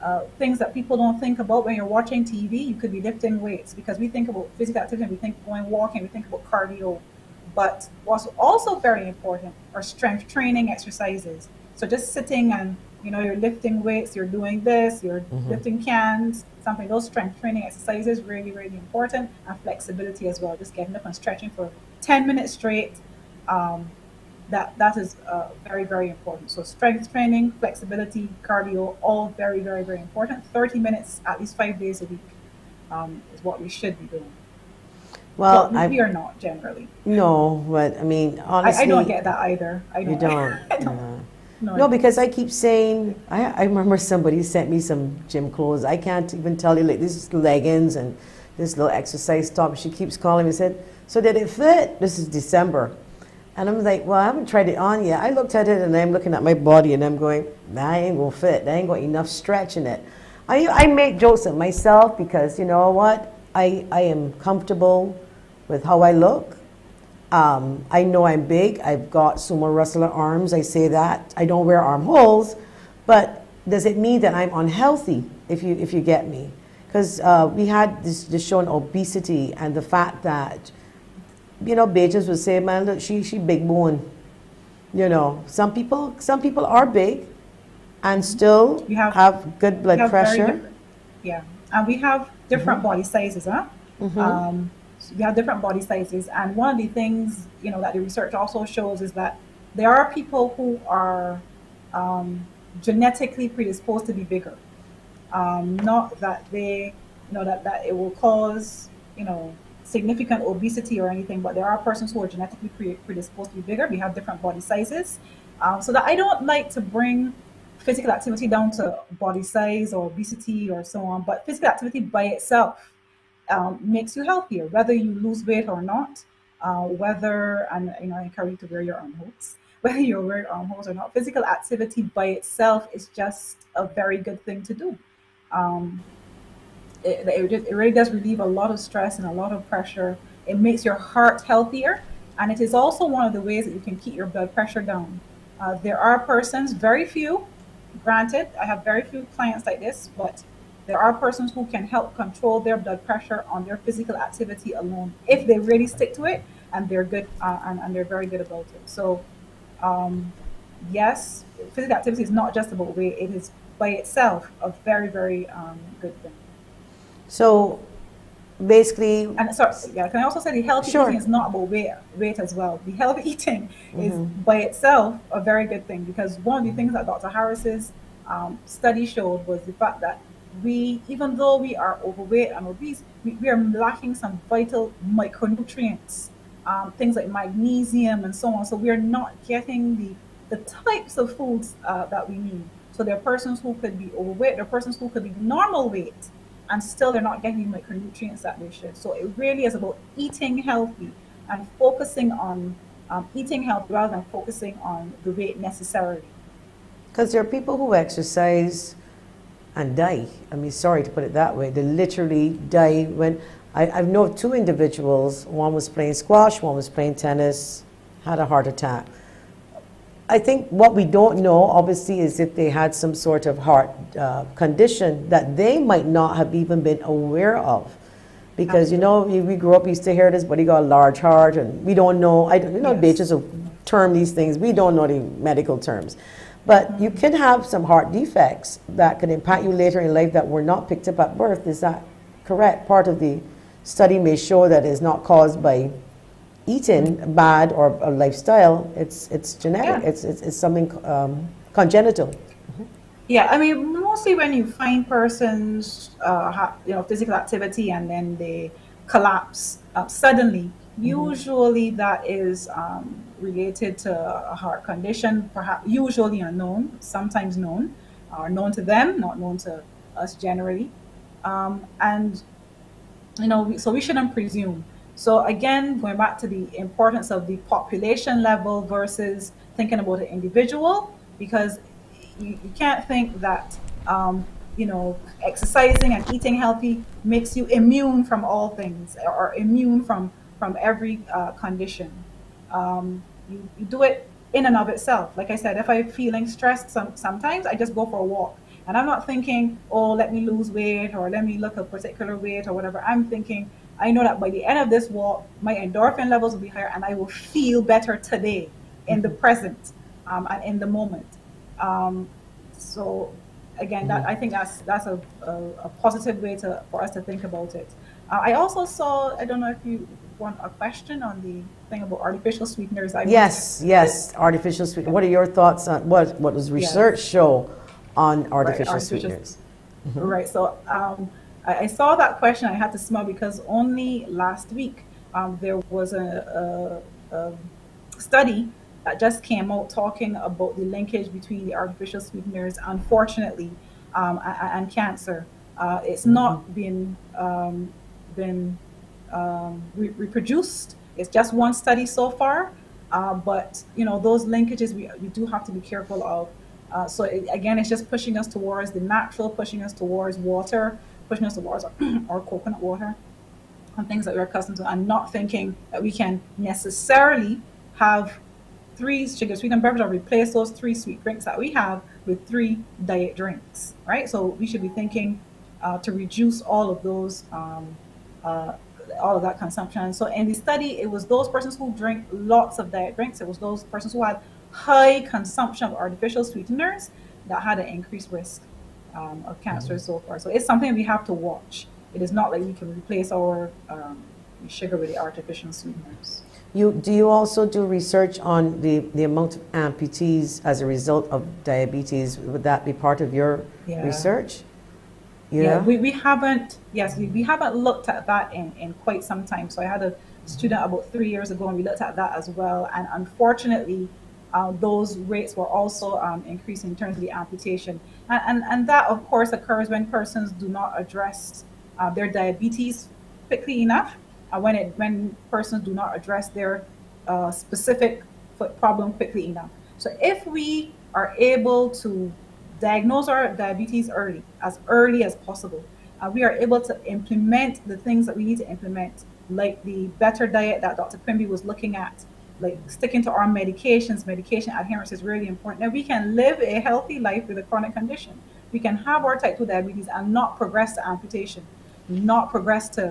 Uh, things that people don't think about when you're watching T V, you could be lifting weights, because we think about physical activity, we think going walking, we think about cardio. But what's also very important are strength training exercises. So just sitting and, you know, you're lifting weights, you're doing this, you're mm-hmm. lifting cans, something, those strength training exercises, really, really important. And flexibility as well, just getting up and stretching for ten minutes straight. Um, That, that is uh, very, very important. So strength training, flexibility, cardio, all very, very, very important. thirty minutes, at least five days a week um, is what we should be doing. Well, but we I, are not generally. No, but I mean, honestly. I, I don't get that either. I don't. You don't. I don't uh, no, no, because I keep saying, I, I remember somebody sent me some gym clothes. I can't even tell you, like, this is leggings and this little exercise top. She keeps calling me and said, so did it fit? This is December. And I'm like, well, I haven't tried it on yet. I looked at it and I'm looking at my body and I'm going, that ain't gonna fit. That ain't got enough stretch in it. I, I make jokes at myself because, you know what? I, I am comfortable with how I look. Um, I know I'm big. I've got sumo wrestler arms. I say that. I don't wear armholes. But does it mean that I'm unhealthy, if you, if you get me? Because uh, we had this, this show on obesity and the fact that, you know, Bajans would say, man, look, she, she big bone. You know, some people, some people are big and still we have, have good blood have pressure. Good, yeah. And we have different mm-hmm. body sizes, huh? Mm-hmm. Um, so we have different body sizes. And one of the things, you know, that the research also shows is that there are people who are um, genetically predisposed to be bigger. Um, not that they, you know, that, that it will cause, you know, significant obesity or anything, but there are persons who are genetically predisposed to be bigger. We have different body sizes. Um, so that I don't like to bring physical activity down to body size or obesity or so on, but physical activity by itself um, makes you healthier, whether you lose weight or not, uh, whether, and you know, I encourage you to wear your armholes, whether you're wearing armholes or not, physical activity by itself is just a very good thing to do. Um, It, it, just, it really does relieve a lot of stress and a lot of pressure. It makes your heart healthier, and it is also one of the ways that you can keep your blood pressure down. Uh, there are persons, very few, granted, I have very few clients like this, but there are persons who can help control their blood pressure on their physical activity alone, if they really stick to it, and they're good, uh, and, and they're very good about it. So, um, yes, physical activity is not just about weight, it is by itself a very, very um, good thing. So basically, and sorry, yeah, can I also say the healthy sure. eating is not about weight, weight as well. The healthy eating is mm-hmm. by itself a very good thing, because one of the things that Doctor Harris's um, study showed was the fact that we, even though we are overweight and obese, we, we are lacking some vital micronutrients, um, things like magnesium and so on. So we are not getting the, the types of foods uh, that we need. So there are persons who could be overweight, there are persons who could be normal weight, and still they're not getting the micronutrients that they should. So it really is about eating healthy and focusing on um, eating healthy rather than focusing on the weight necessarily. Because there are people who exercise and die. I mean, sorry to put it that way. They literally die. When I, I've known of two individuals, one was playing squash, one was playing tennis, had a heart attack. I think what we don't know, obviously, is if they had some sort of heart uh, condition that they might not have even been aware of. Because, you know, we grew up, we used to hear this, but he got a large heart, and we don't know. I don't, you know, yes. Bages will term these things. We don't know the medical terms. But you can have some heart defects that can impact you later in life that were not picked up at birth. Is that correct? Part of the study may show that it's not caused by eating bad or a lifestyle, it's it's genetic, yeah. it's, it's it's something um, congenital. Mm-hmm. Yeah, I mean, mostly when you find persons, uh, have, you know, physical activity and then they collapse uh, suddenly, mm-hmm. usually that is um, related to a heart condition, perhaps usually unknown, sometimes known, or known to them, not known to us generally. Um, and, you know, so we shouldn't presume. So again, going back to the importance of the population level versus thinking about the individual, because you, you can't think that, um, you know, exercising and eating healthy makes you immune from all things or immune from, from every uh, condition. Um, you, you do it in and of itself. Like I said, if I'm feeling stressed some, sometimes, I just go for a walk. And I'm not thinking, oh, let me lose weight or let me look a particular weight or whatever. I'm thinking, I know that by the end of this walk, my endorphin levels will be higher and I will feel better today in the present um, and in the moment. Um, so again, that, I think that's that's a, a, a positive way to, for us to think about it. Uh, I also saw, I don't know if you want a question on the thing about artificial sweeteners. I yes, mentioned. yes, artificial sweeteners. What are your thoughts on what, what does research yes. show on artificial, right, artificial sweeteners? Mm-hmm. Right, so um, I saw that question. I had to smile because only last week um, there was a, a, a study that just came out talking about the linkage between the artificial sweeteners, unfortunately, um, and, and cancer. Uh, it's not been um, been um, re reproduced. It's just one study so far, uh, but you know those linkages we we do have to be careful of. Uh, so it, again, it's just pushing us towards the natural, pushing us towards water. pushing us towards or, or coconut water and things that we're accustomed to, and not thinking that we can necessarily have three sugar sweetened beverages or replace those three sweet drinks that we have with three diet drinks, right? So we should be thinking uh, to reduce all of those, um, uh, all of that consumption. So in the study, it was those persons who drink lots of diet drinks, it was those persons who had high consumption of artificial sweeteners that had an increased risk Um, of cancer so far. So it's something we have to watch. It is not like we can replace our um, sugar with the artificial sweeteners. You, do you also do research on the, the amount of amputees as a result of diabetes? Would that be part of your yeah. research? Yeah, yeah we, we haven't, yes, we, we haven't looked at that in, in quite some time. So I had a student about three years ago and we looked at that as well. And unfortunately, Uh, those rates were also um, increasing in terms of the amputation. And, and, and that, of course, occurs when persons do not address uh, their diabetes quickly enough, uh, when, it, when persons do not address their uh, specific foot problem quickly enough. So if we are able to diagnose our diabetes early, as early as possible, uh, we are able to implement the things that we need to implement, like the better diet that Doctor Quimby was looking at, like sticking to our medications. Medication adherence is really important. And we can live a healthy life with a chronic condition. We can have our type two diabetes and not progress to amputation, not progress to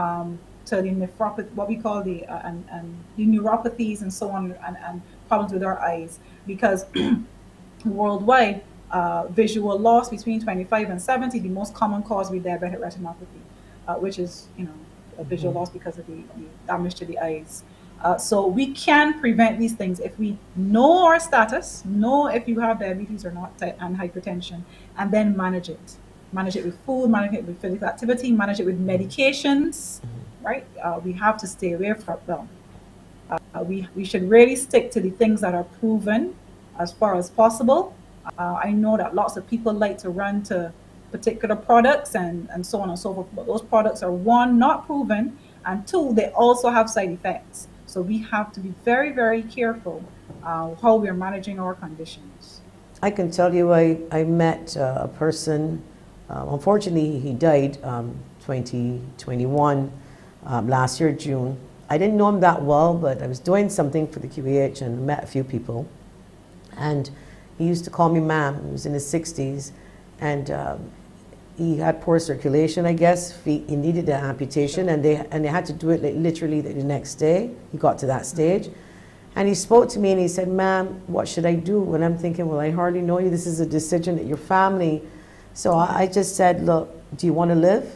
um, to the nephropathy, what we call the uh, and, and the neuropathies and so on, and, and problems with our eyes. Because worldwide, uh, visual loss between twenty-five and seventy, the most common cause with diabetic retinopathy, uh, which is you know a visual mm-hmm. loss because of the, the damage to the eyes. Uh, so we can prevent these things if we know our status, know if you have diabetes or not, and hypertension, and then manage it. Manage it with food, manage it with physical activity, manage it with medications, right? Uh, we have to stay away from them. Uh, we, we should really stick to the things that are proven as far as possible. Uh, I know that lots of people like to run to particular products and, and so on and so forth, but those products are, one, not proven, and two, they also have side effects. So we have to be very, very careful uh, how we are managing our conditions. I can tell you I, I met uh, a person, uh, unfortunately he died um, twenty twenty-one, um, last year, June. I didn't know him that well, but I was doing something for the Q E H and met a few people. And he used to call me ma'am. He was in his sixties. And um, he had poor circulation, I guess. He needed an amputation, and they and they had to do it literally the next day. He got to that stage, and he spoke to me and he said, "Ma'am, what should I do?" And I'm thinking, "Well, I hardly know you. This is a decision that your family." So I, I just said, "Look, do you want to live?"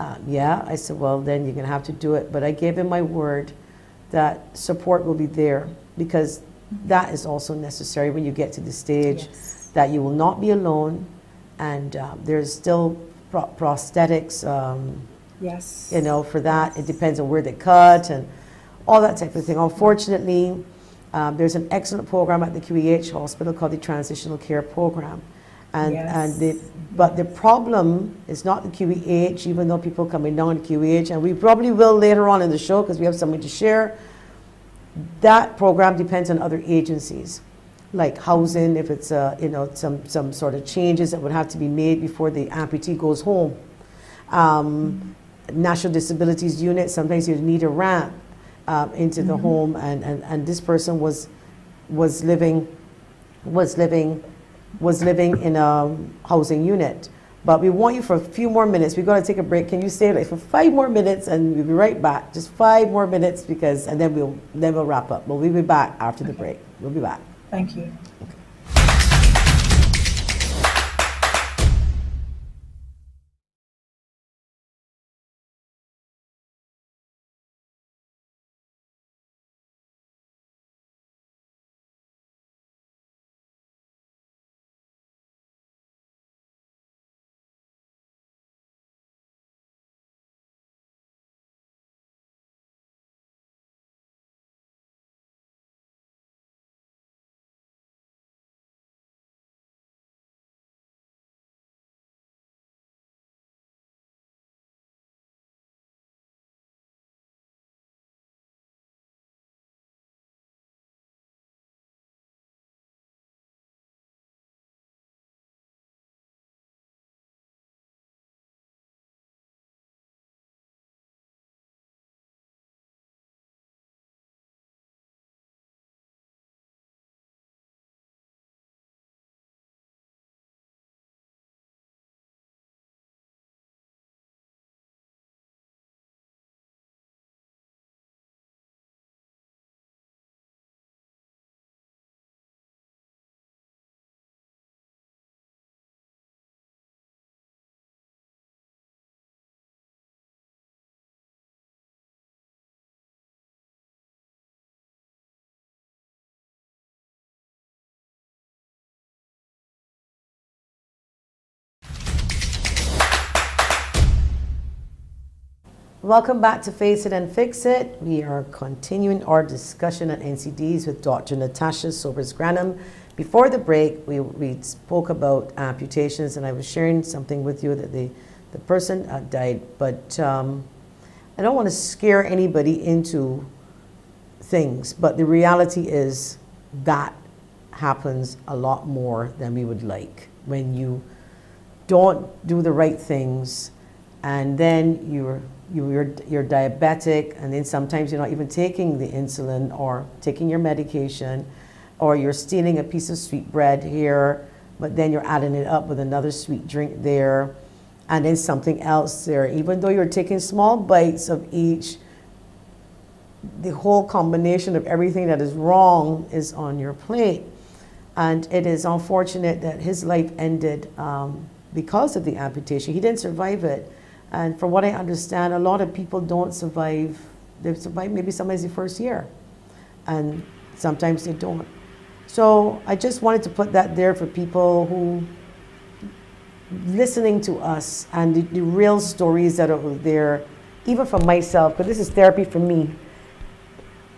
Uh, yeah, I said. Well, then you're gonna have to do it. But I gave him my word that support will be there, because that is also necessary when you get to the stage yes. that you will not be alone. And um, there's still pro prosthetics, um, yes. you know, for that. It depends on where they cut and all that type of thing. Unfortunately, um, there's an excellent program at the Q E H hospital called the Transitional Care Program. And, yes. and the, but the problem is not the Q E H, even though people come in non-Q E H, and we probably will later on in the show because we have something to share. That program depends on other agencies, like housing, if it's uh, you know, some, some sort of changes that would have to be made before the amputee goes home. Um, mm-hmm. National Disabilities Unit, sometimes you need a ramp uh, into mm-hmm. the home, and, and, and this person was, was living, was living, was living in a housing unit. But we want you for a few more minutes. We've got to take a break. Can you stay like for five more minutes and we'll be right back. Just five more minutes because, and then we'll, then we'll wrap up. But we'll be back after the break. We'll be back. Thank you. Okay. Welcome back to Face It and Fix It. We are continuing our discussion on N C Ds with Doctor Natasha Sobers-Grannum. Before the break, we, we spoke about amputations, and I was sharing something with you that the, the person uh, died. But um, I don't want to scare anybody into things, but the reality is that happens a lot more than we would like when you don't do the right things, and then you're You're, you're diabetic, and then sometimes you're not even taking the insulin or taking your medication, or you're stealing a piece of sweet bread here, but then you're adding it up with another sweet drink there, and then something else there. Even though you're taking small bites of each, the whole combination of everything that is wrong is on your plate. And it is unfortunate that his life ended um, because of the amputation. He didn't survive it. And from what I understand, a lot of people don't survive. They survive maybe sometimes the first year, and sometimes they don't. So I just wanted to put that there for people who listening to us and the, the real stories that are there, even for myself, because this is therapy for me.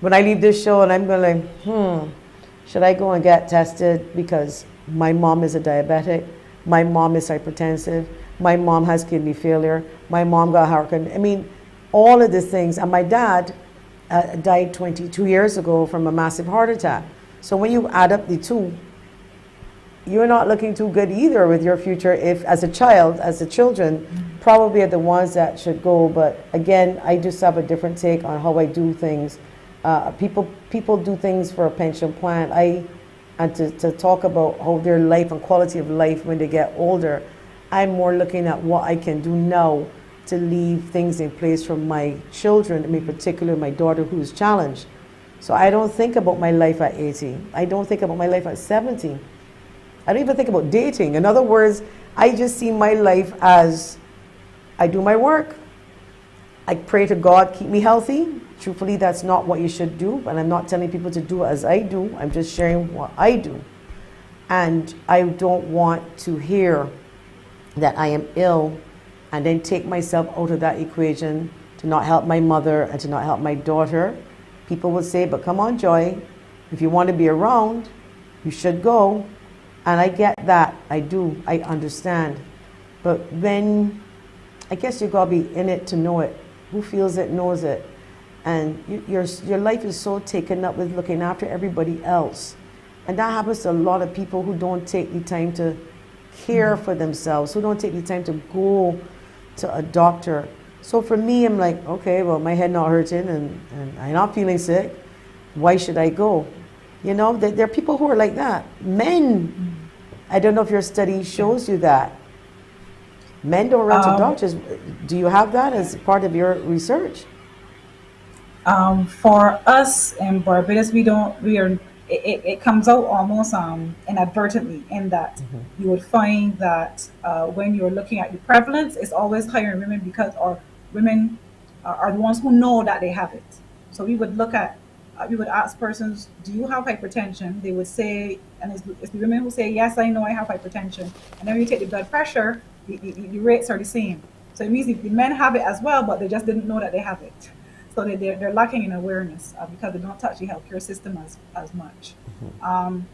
When I leave this show and I'm going like, hmm, should I go and get tested? Because my mom is a diabetic. My mom is hypertensive. My mom has kidney failure. My mom got heart. I mean, all of these things. And my dad uh, died twenty-two years ago from a massive heart attack. So when you add up the two, you're not looking too good either with your future. If as a child, as the children, probably are the ones that should go. But again, I just have a different take on how I do things. Uh, people, people do things for a pension plan. I, and to, to talk about how their life and quality of life when they get older. I'm more looking at what I can do now to leave things in place for my children, and in particular my daughter who is challenged. So I don't think about my life at eighty. I don't think about my life at seventy. I don't even think about dating. In other words, I just see my life as I do my work. I pray to God, keep me healthy. Truthfully, that's not what you should do, and I'm not telling people to do as I do. I'm just sharing what I do. And I don't want to hear that I am ill and then take myself out of that equation to not help my mother and to not help my daughter. People will say, but come on, Joy, if you want to be around, you should go. And I get that, I do, I understand. But when, I guess you gotta be in it to know it. Who feels it knows it. And you, your, your life is so taken up with looking after everybody else. And that happens to a lot of people who don't take the time to care for themselves, who don't take the time to go to a doctor. So for me, I'm like, okay, well, my head not hurting and, and I'm not feeling sick. Why should I go? You know, there, there are people who are like that. Men, I don't know if your study shows you that. Men don't run um, to doctors. Do you have that as part of your research? Um, for us in Barbados, we don't, we are, It, it comes out almost um, inadvertently in that mm-hmm. you would find that uh, when you're looking at the prevalence, it's always higher in women because our women are, are the ones who know that they have it. So we would look at, uh, we would ask persons, do you have hypertension? They would say, and it's, it's the women who say, yes, I know I have hypertension. And then when you take the blood pressure, the, the, the rates are the same. So it means the men have it as well, but they just didn't know that they have it. So they, they're, they're lacking in awareness uh, because they don't touch the healthcare system as, as much. Mm-hmm. um,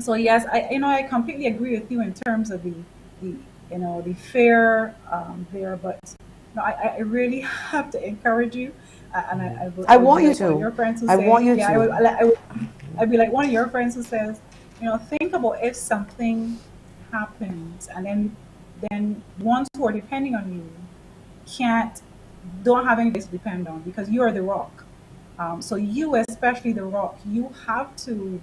so yes, I you know I completely agree with you in terms of the, the you know the fear um, there, but you know, I, I really have to encourage you, uh, and I I, would, I, I want you to. Your friends who I say, want you yeah, to. I would, I would, I'd be like one of your friends who says, you know, think about if something happens, and then then ones who are depending on you can't. Don't have anything to depend on because you are the rock. Um, so you, especially the rock, you have to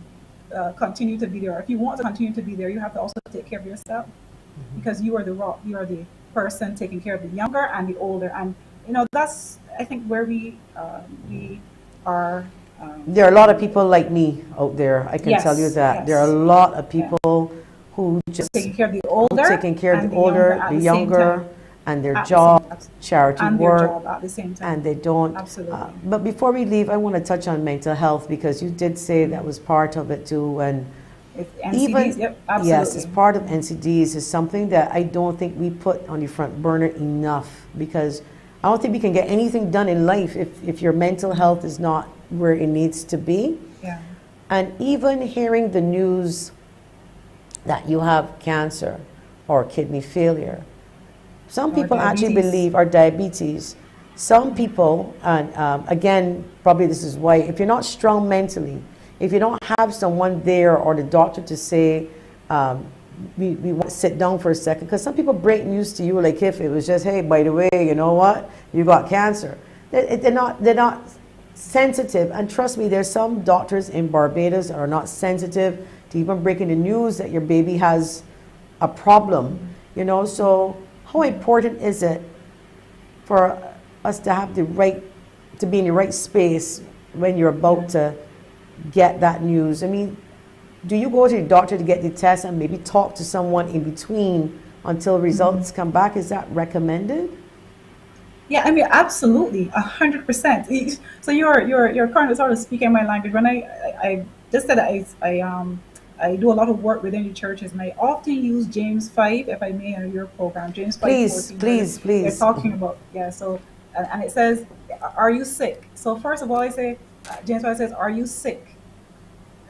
uh, continue to be there. If you want to continue to be there, you have to also take care of yourself mm-hmm. because you are the rock. You are the person taking care of the younger and the older. And, you know, that's, I think, where we, uh, we are. Um, there are a lot of people like me out there. I can yes, tell you that. Yes. There are a lot of people yeah. who just taking care of the older, taking care of the, the older, the younger. And their at job, the same, charity and work, job at the same time. And they don't. Absolutely. Uh, but before we leave, I want to touch on mental health because you did say that was part of it too. And it's N C Ds, even yep, absolutely. Yes, it's part of N C Ds. It's something that I don't think we put on the front burner enough because I don't think we can get anything done in life if if your mental health is not where it needs to be. Yeah. And even hearing the news that you have cancer or kidney failure. Some people actually believe, or diabetes, some people, and um, again, probably this is why, if you're not strong mentally, if you don't have someone there or the doctor to say, um, we, we want to sit down for a second, because some people break news to you like if it was just, hey, by the way, you know what, you got cancer. They, they're not, they're not sensitive, and trust me, there's some doctors in Barbados that are not sensitive to even breaking the news that your baby has a problem, you know, so... How important is it for us to have the right, to be in the right space when you're about to get that news? I mean, do you go to the doctor to get the test and maybe talk to someone in between until results come back? Is that recommended? Yeah, I mean, absolutely, a hundred percent. So your your your current is sort of speaking my language. When I I, I just said I I um. I do a lot of work within the churches, and I often use James five, if I may, in your program. James five, please, please, please. They're talking about, yeah, so, and, and it says, are you sick? So first of all, I say, uh, James five says, are you sick?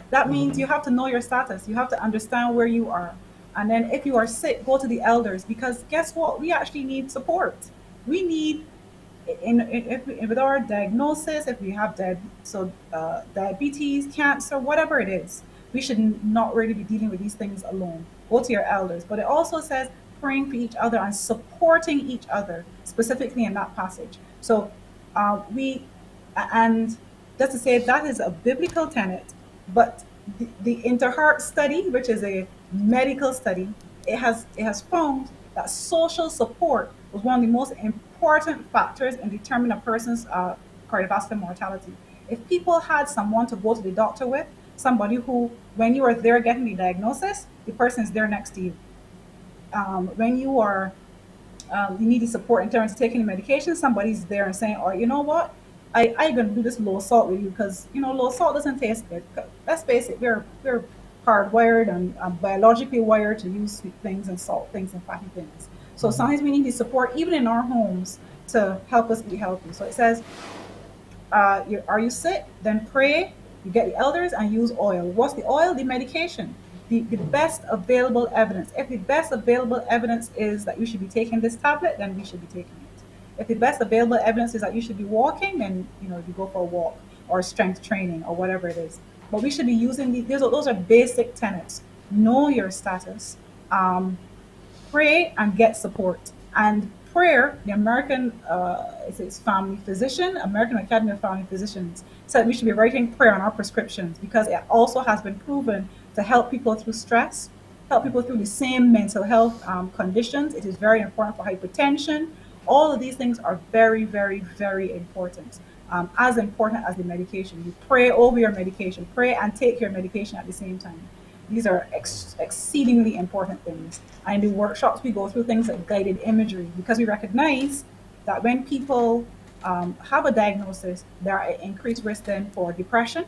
That means you have to know your status. You have to understand where you are. And then if you are sick, go to the elders, because guess what? We actually need support. We need, in, in, if, in, with our diagnosis, if we have di so, uh, diabetes, cancer, whatever it is, we should not really be dealing with these things alone. Go to your elders. But it also says praying for each other and supporting each other, specifically in that passage. So uh, we, and just to say that is a biblical tenet, but the, the Interheart study, which is a medical study, it has, it has found that social support was one of the most important factors in determining a person's uh, cardiovascular mortality. If people had someone to go to the doctor with, somebody who, when you are there getting the diagnosis, the person is there next to you. Um, when you are, um, you need the support in terms of taking the medication, somebody's there and saying, oh, you know what? I, I'm going to do this low salt with you because, you know, low salt doesn't taste good. Let's face it, we're, we're hardwired and um, biologically wired to use sweet things and salt things and fatty things. So sometimes we need the support, even in our homes, to help us be healthy. So it says, uh, you're, are you sick? Then pray. You get the elders and use oil. What's the oil? The medication. the, the best available evidence. If the best available evidence is that you should be taking this tablet, then we should be taking it. If the best available evidence is that you should be walking, then you know you go for a walk or strength training or whatever it is. But we should be using these, those are, those are basic tenets. Know your status, um, pray and get support. And prayer, the American uh, it's, it's family physician, American Academy of Family Physicians, said we should be writing prayer on our prescriptions because it also has been proven to help people through stress, help people through the same mental health um, conditions. It is very important for hypertension. All of these things are very, very, very important. Um, as important as the medication. You pray over your medication, pray and take your medication at the same time. These are ex exceedingly important things. And in the workshops, we go through things like guided imagery because we recognize that when people um, have a diagnosis, there are increased risk then for depression,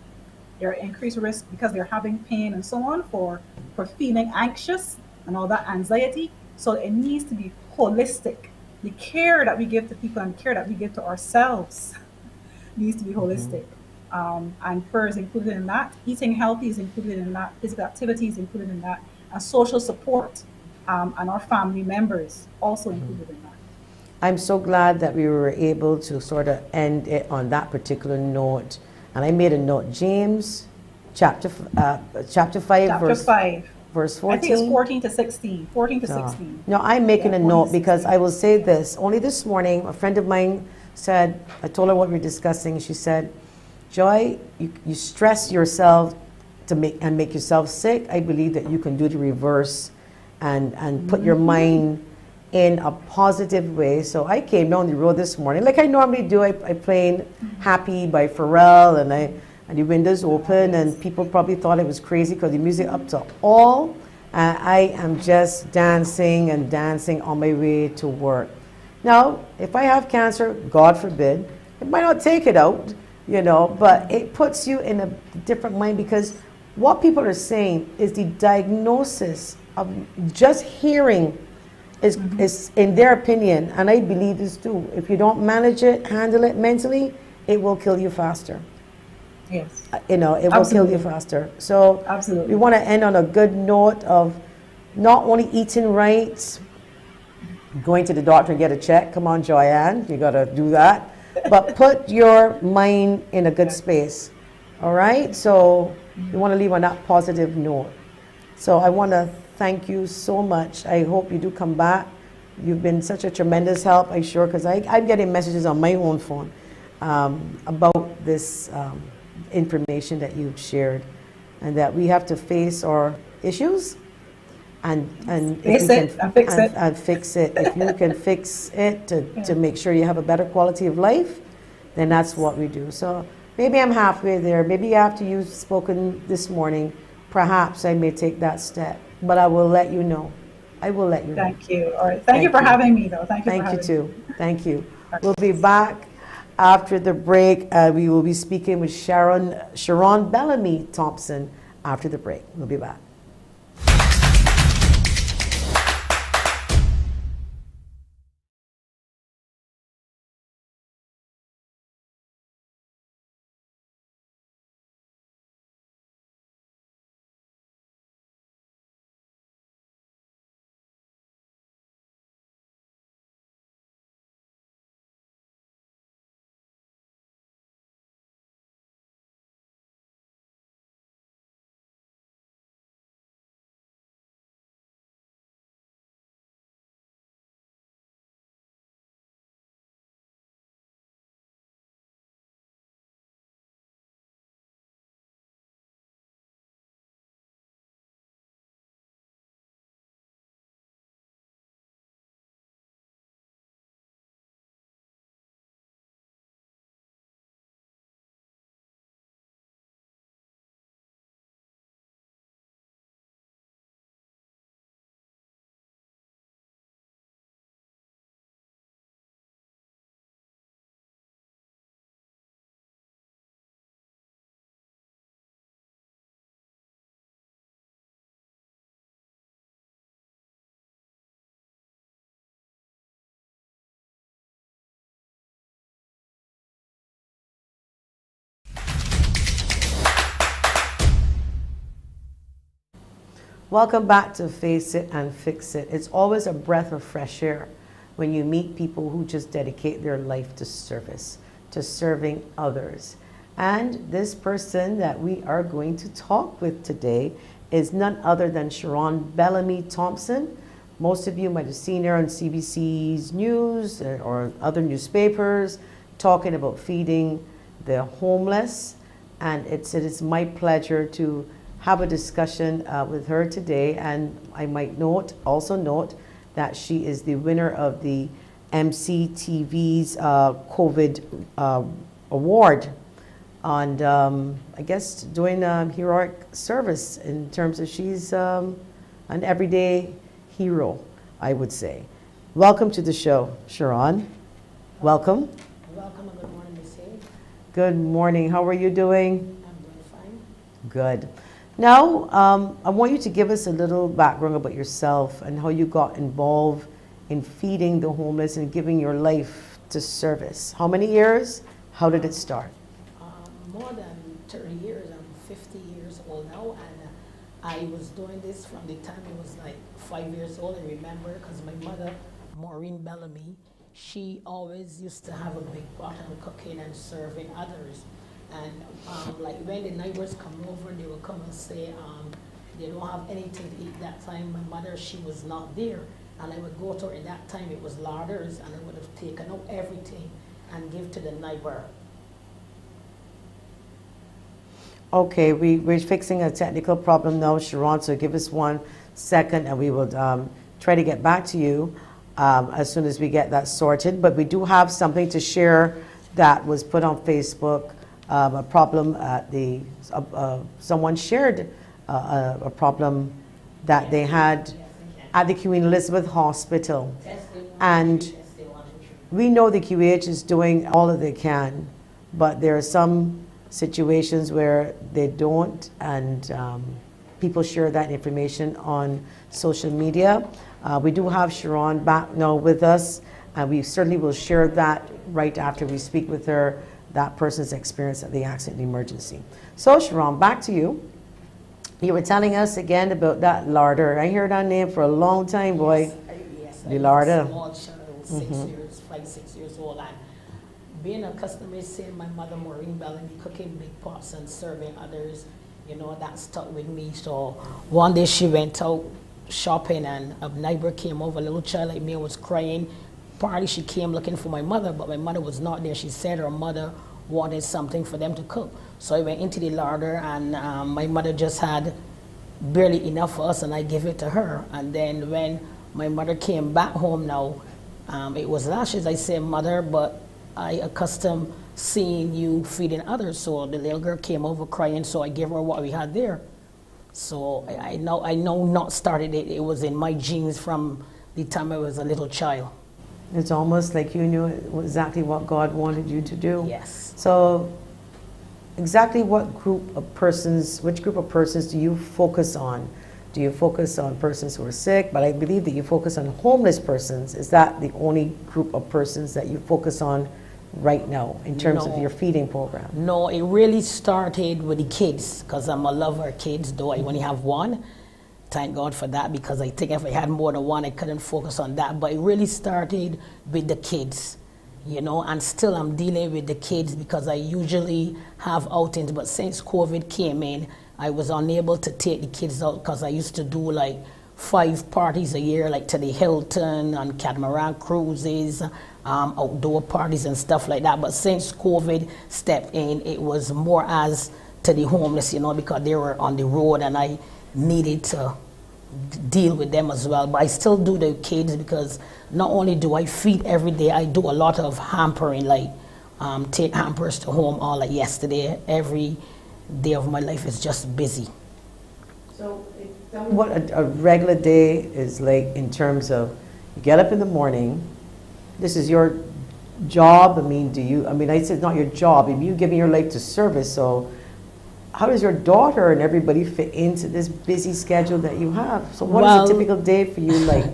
there are increased risk because they're having pain and so on, for, for feeling anxious and all that anxiety. So it needs to be holistic. The care that we give to people and the care that we give to ourselves needs to be holistic, um, and prayer is included in that. Eating healthy is included in that. Physical activity is included in that, and social support um, and our family members also included in that. I'm so glad that we were able to sort of end it on that particular note, and I made a note. James, chapter uh, chapter five, chapter verse five, verse fourteen. I think it's fourteen to sixteen. Fourteen to no. sixteen. No, I'm making yeah, a note because I will say this. Only this morning, a friend of mine said, I told her what we were discussing. She said, Joy, you, you stress yourself to make and make yourself sick. I believe that you can do the reverse and, and put your mind in a positive way. So I came down the road this morning, like I normally do. I, I played Happy by Pharrell, and, I, and the windows open, and people probably thought it was crazy because the music up to all. Uh, I am just dancing and dancing on my way to work. Now, if I have cancer, God forbid, it might not take it out, you know, but it puts you in a different mind because what people are saying is the diagnosis of just hearing is, mm-hmm. is in their opinion, and I believe this too, if you don't manage it, handle it mentally, it will kill you faster. Yes. You know, it Absolutely. will kill you faster. So Absolutely. we want to end on a good note of not only eating right, going to the doctor and get a check. Come on, Joy-Ann, you got to do that. But put your mind in a good space, all right? So you want to leave on that positive note. So I want to thank you so much. I hope you do come back. You've been such a tremendous help, I'm sure, because I'm getting messages on my own phone um, about this um, information that you've shared, and that we have to face our issues. And, and, if you can, and, fix and, and fix it. If you can fix it to, yeah. to make sure you have a better quality of life, then that's what we do. So maybe I'm halfway there. Maybe after you've spoken this morning, perhaps I may take that step. But I will let you know. I will let you Thank know. Thank you. All right. Thank, Thank you for you. having me, though. Thank you Thank for you, too. Me. Thank you. We'll be back after the break. Uh, we will be speaking with Sharon, Sharon Bellamy-Thompson after the break. We'll be back. Welcome back to Face It and Fix It. It's always a breath of fresh air when you meet people who just dedicate their life to service, to serving others. And this person that we are going to talk with today is none other than Sharon Bellamy-Thompson. Most of you might have seen her on C B C's news or other newspapers talking about feeding the homeless. And it's, it is my pleasure to have a discussion uh, with her today, and I might note, also note that she is the winner of the M C T V's uh, COVID uh, award, and um, I guess doing um, heroic service in terms of she's um, an everyday hero, I would say. Welcome to the show, Sharon. Welcome. Welcome and good morning, Miss Haigh. Good morning. How are you doing? I'm doing fine. Good. Now, um, I want you to give us a little background about yourself and how you got involved in feeding the homeless and giving your life to service. How many years? How did it start? Uh, more than thirty years. I'm fifty years old now, and uh, I was doing this from the time I was like five years old. I remember because my mother, Maureen Bellamy, she always used to have a big pot of cooking and serving others. And um, like when the neighbors come over, they will come and say um, they don't have anything to eat that time. My mother, she was not there. And I would go to her, at that time it was larders, and I would have taken out everything and give to the neighbor. Okay, we, we're fixing a technical problem now, Sharon, so give us one second and we will um, try to get back to you um, as soon as we get that sorted. But we do have something to share that was put on Facebook. Um, a problem at the, uh, uh, someone shared uh, a, a problem that yes, they had yes, at the Queen Elizabeth Hospital. Yes, and yes, we know the Q E H is doing all that they can, but there are some situations where they don't, and um, people share that information on social media. Uh, we do have Sharon back now with us, and we certainly will share that right after we speak with her, that person's experience at the accident emergency. So Sharon, back to you. You were telling us again about that larder. I heard that name for a long time, boy. Yes, yes, the larder. Small child, six mm-hmm. years, five, six years old. And being a customer, seeing my mother Maureen Bellamy cooking big pots and serving others, you know, that stuck with me. So one day she went out shopping and a neighbor came over, a little child like me was crying. Partly she came looking for my mother, but my mother was not there. She said her mother wanted something for them to cook. So I went into the larder, and um, my mother just had barely enough for us, and I gave it to her. And then when my mother came back home now, um, it was lashes. I said, "Mother, but I accustomed seeing you feeding others." So the little girl came over crying, so I gave her what we had there. So I, I know I know not started it. It was in my genes from the time I was a little child. It's almost like you knew exactly what God wanted you to do. Yes. So exactly what group of persons, which group of persons do you focus on? Do you focus on persons who are sick? But I believe that you focus on homeless persons. Is that the only group of persons that you focus on right now in terms no. of your feeding program? No, it really started with the kids, because I'm a lover of kids, though I only have one. Thank God for that, because I think if I had more than one, I couldn't focus on that. But it really started with the kids, you know, and still I'm dealing with the kids because I usually have outings. But since COVID came in, I was unable to take the kids out because I used to do like five parties a year, like to the Hilton and Catamaran cruises, um, outdoor parties and stuff like that. But since COVID stepped in, it was more as to the homeless, you know, because they were on the road and I needed to deal with them as well. But I still do the kids because not only do I feed every day, I do a lot of hampering, like um, take hampers to home all like yesterday. Every day of my life is just busy. So tell me what a, a regular day is like in terms of you get up in the morning. This is your job. I mean, do you, I mean, I said not your job. I mean, you're giving your life to service, so how does your daughter and everybody fit into this busy schedule that you have? So what well, is a typical day for you like?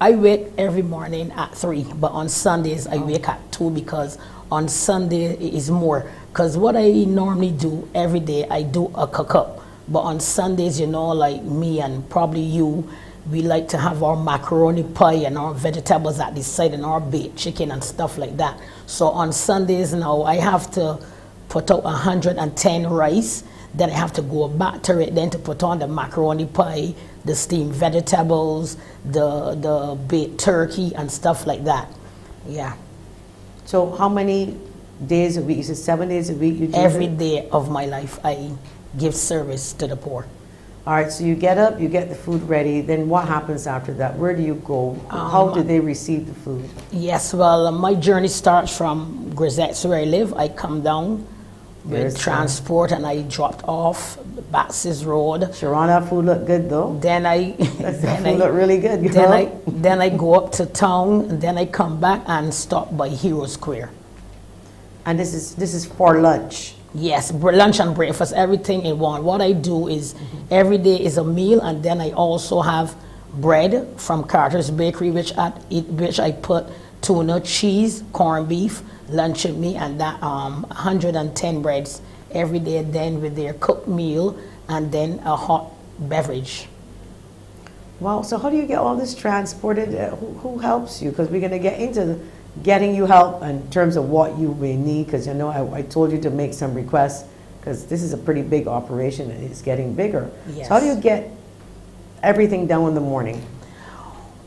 I wake every morning at three, but on Sundays I oh. wake at two because on Sunday it is more. Because what I normally do every day, I do a cook-up. But on Sundays, you know, like me and probably you, we like to have our macaroni pie and our vegetables at the side and our baked chicken and stuff like that. So on Sundays now, I have to put out one hundred ten rice, then I have to go back to it, then to put on the macaroni pie, the steamed vegetables, the, the baked turkey and stuff like that. Yeah. So how many days a week? Is it seven days a week? You do Every it? day of my life I give service to the poor. All right, so you get up, you get the food ready, then what happens after that? Where do you go? How um, do they receive the food? Yes, well, my journey starts from Grisette's where I live. I come down There's with transport that. and I dropped off Bax's Road. Sharon, that food looked good though. Then I... That then food I, looked really good, girl. Then I, then I go up to town, and then I come back and stop by Hero Square. And this is this is for lunch? Yes, lunch and breakfast, everything in one. What I do is every day is a meal, and then I also have bread from Carter's Bakery, which I, which I put tuna, cheese, corned beef, lunch with me, and that um, one hundred ten breads every day, then with their cooked meal and then a hot beverage. Wow, so how do you get all this transported? Uh, who, who helps you? Because we're going to get into the getting you help in terms of what you may need, because you know I, I told you to make some requests, because this is a pretty big operation and it's getting bigger. Yes. So how do you get everything done in the morning?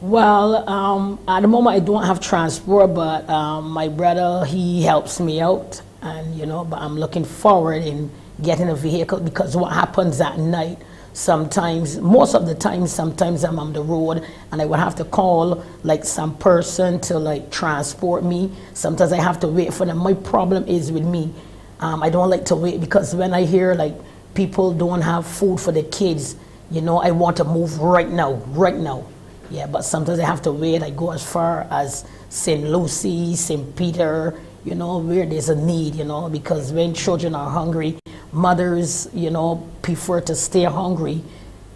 Well, um, at the moment I don't have transport, but um, my brother, he helps me out, and you know, but I'm looking forward in getting a vehicle, because what happens at night, sometimes, most of the time, sometimes I'm on the road and I would have to call like some person to like transport me. Sometimes I have to wait for them. My problem is with me, um, I don't like to wait, because when I hear like people don't have food for their kids, you know, I want to move right now, right now. Yeah, but sometimes I have to wait. I go as far as Saint Lucie, Saint Peter, you know, where there's a need, you know, because when children are hungry, mothers, you know, prefer to stay hungry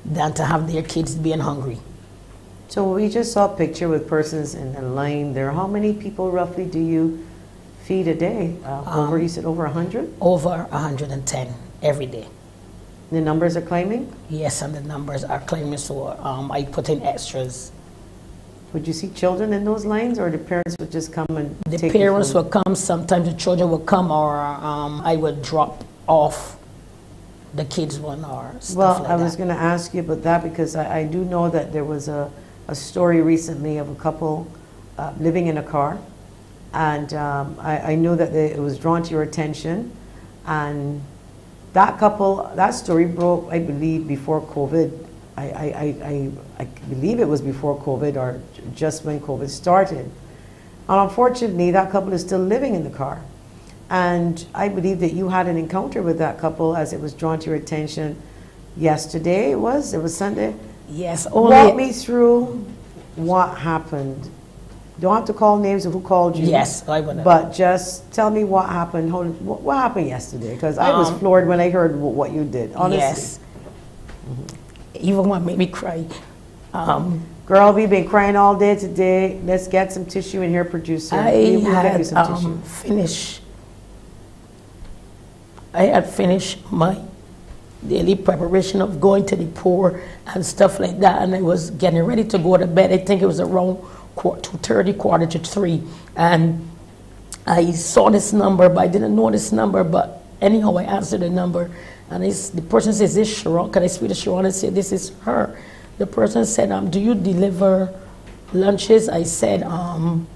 than to have their kids being hungry. So we just saw a picture with persons in the line there. How many people roughly do you feed a day? Uh, um, over, you said over one hundred? Over one hundred ten every day. The numbers are climbing? Yes, and the numbers are climbing, so um, I put in extras. Would you see children in those lines, or the parents would just come and the take parents would come, sometimes the children would come, or um, I would drop off the kids one or stuff well, like that. Well, I was going to ask you about that, because I, I do know that there was a, a story recently of a couple uh, living in a car, and um, I, I know that they, it was drawn to your attention, and that couple, that story broke, I believe, before COVID. I, I, I, I, I believe it was before COVID or just when COVID started. And unfortunately, that couple is still living in the car. And I believe that you had an encounter with that couple as it was drawn to your attention yesterday. It was? It was Sunday? Yes. Walk me through what happened. Don't have to call names of who called you. Yes, I wouldn't. But just tell me what happened. What, what happened yesterday? Because I um, was floored when I heard what you did, honestly. Yes. Mm-hmm. Even one made me cry. Um, Girl, we've been crying all day today. Let's get some tissue in here, producer. I we will had, get you some um, tissue. Finish. I had finished my daily preparation of going to the poor and stuff like that, and I was getting ready to go to bed. I think it was around two thirty, quarter to three, and I saw this number, but I didn't know this number, but anyhow, I answered the number, and it's, the person says, "Is this Sharon? Can I speak to Sharon?" I said, "This is her." The person said, um, "Do you deliver lunches?" I said, um,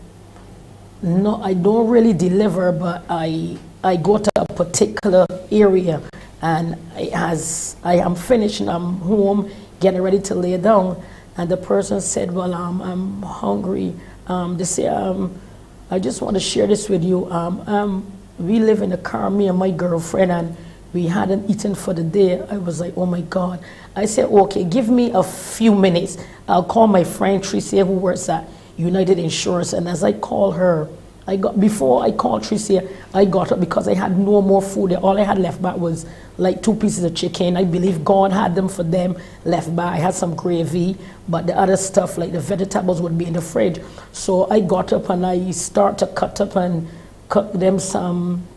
"No, I don't really deliver, but I I go to a particular area, and I, as I am finished and I'm home, getting ready to lay down." And the person said, "Well, um, I'm hungry. Um, they say, um, I just want to share this with you. Um, um, we live in a car, me and my girlfriend, and we hadn't eaten for the day." I was like, "Oh my God." I said, "Okay, give me a few minutes. I'll call my friend Tricia, who works at United Insurance." And as I call her, I got, before I called Tricia, I got up because I had no more food. All I had left back was like two pieces of chicken. I believe God had them for them left back. I had some gravy, but the other stuff, like the vegetables, would be in the fridge. So I got up and I started to cut up and cut them some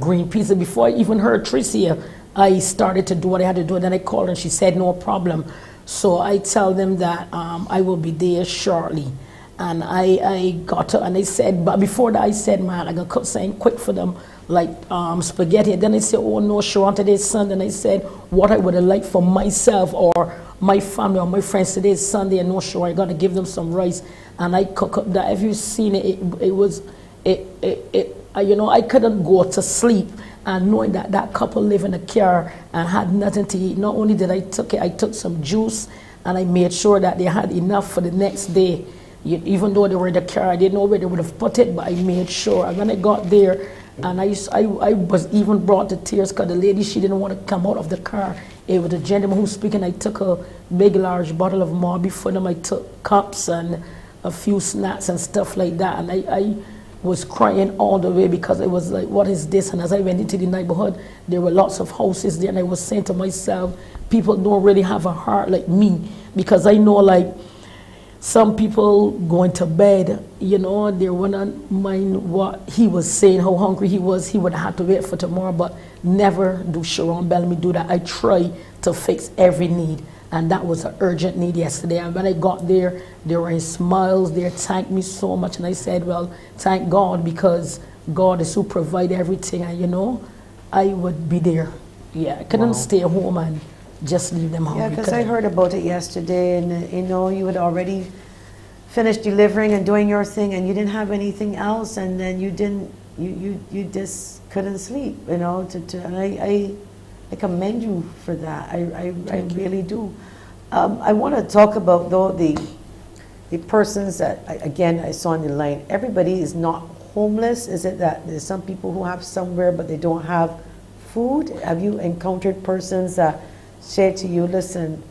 green pieces. Before I even heard Tricia, I started to do what I had to do, and then I called and she said no problem. So I tell them that um, I will be there shortly. And I, I got her and I said, but before that I said, man, I got cook something quick for them, like um, spaghetti. And then I said, oh no, she wanted this Sunday. And I said, what I would have liked for myself or my family or my friends, today is Sunday and no, sure, I got to give them some rice. And I cook up that. Have you seen it? It, it was, it, it, it, you know, I couldn't go to sleep. And knowing that that couple lived in a car and had nothing to eat, not only did I took it, I took some juice and I made sure that they had enough for the next day. You, even though they were in the car, I didn't know where they would have put it, but I made sure. And when I got there, and I, I, I was even brought to tears because the lady, she didn't want to come out of the car. It was a gentleman who was speaking. I took a big, large bottle of Marby for them. I took cups and a few snacks and stuff like that. And I, I was crying all the way because it was like, what is this? And as I went into the neighborhood, there were lots of houses there, and I was saying to myself, people don't really have a heart like me, because I know, like, some people going to bed, you know, they wouldn't mind what he was saying, how hungry he was. He would have to wait for tomorrow, but never do Sharon Bellamy do that. I try to fix every need, and that was an urgent need yesterday. And when I got there, they were in smiles. They thanked me so much. And I said, well, thank God, because God is who provides everything. And, you know, I would be there. Yeah, I couldn't wow. stay home and just leave them home. Yeah, because I heard about it yesterday. And, you know, you had already finished delivering and doing your thing, and you didn't have anything else. And then you didn't, you, you, you just couldn't sleep, you know. To, to, and I... I I commend you for that. I, I, I really do. Um, I want to talk about, though, the the persons that, I, again, I saw in the line. Everybody is not homeless. Is it that there's some people who have somewhere, but they don't have food? Have you encountered persons that say to you, listen,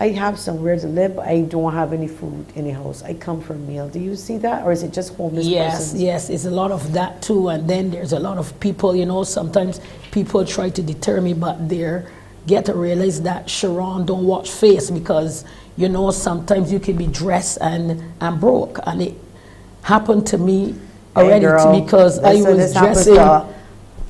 I have somewhere to live, but I don't have any food in the house. I come for a meal. Do you see that? Or is it just homeless yes, persons? Yes, yes. It's a lot of that, too. And then there's a lot of people, you know, sometimes people try to deter me, but they get to realize that Sharon don't watch face, because, you know, sometimes you can be dressed and, and broke. And it happened to me already, hey girl, because I was dressing.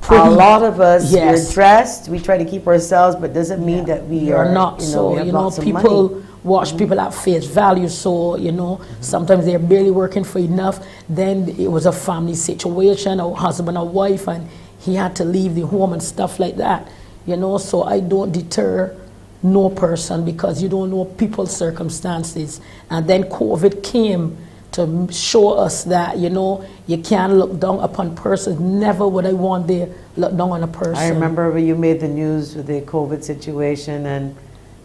A lot of us, yes. we're dressed, we try to keep ourselves, but doesn't mean yeah. that we you're are not. You know, so, you know, people watch mm-hmm. people at face value. So, you know, mm-hmm. sometimes they're barely working for enough. Then it was a family situation, a husband or wife, and he had to leave the home and stuff like that, you know. So I don't deter no person, because you don't know people's circumstances. And then COVID came to show us that, you know, you can't look down upon persons. Never would I want to look down on a person. I remember when you made the news with the COVID situation, and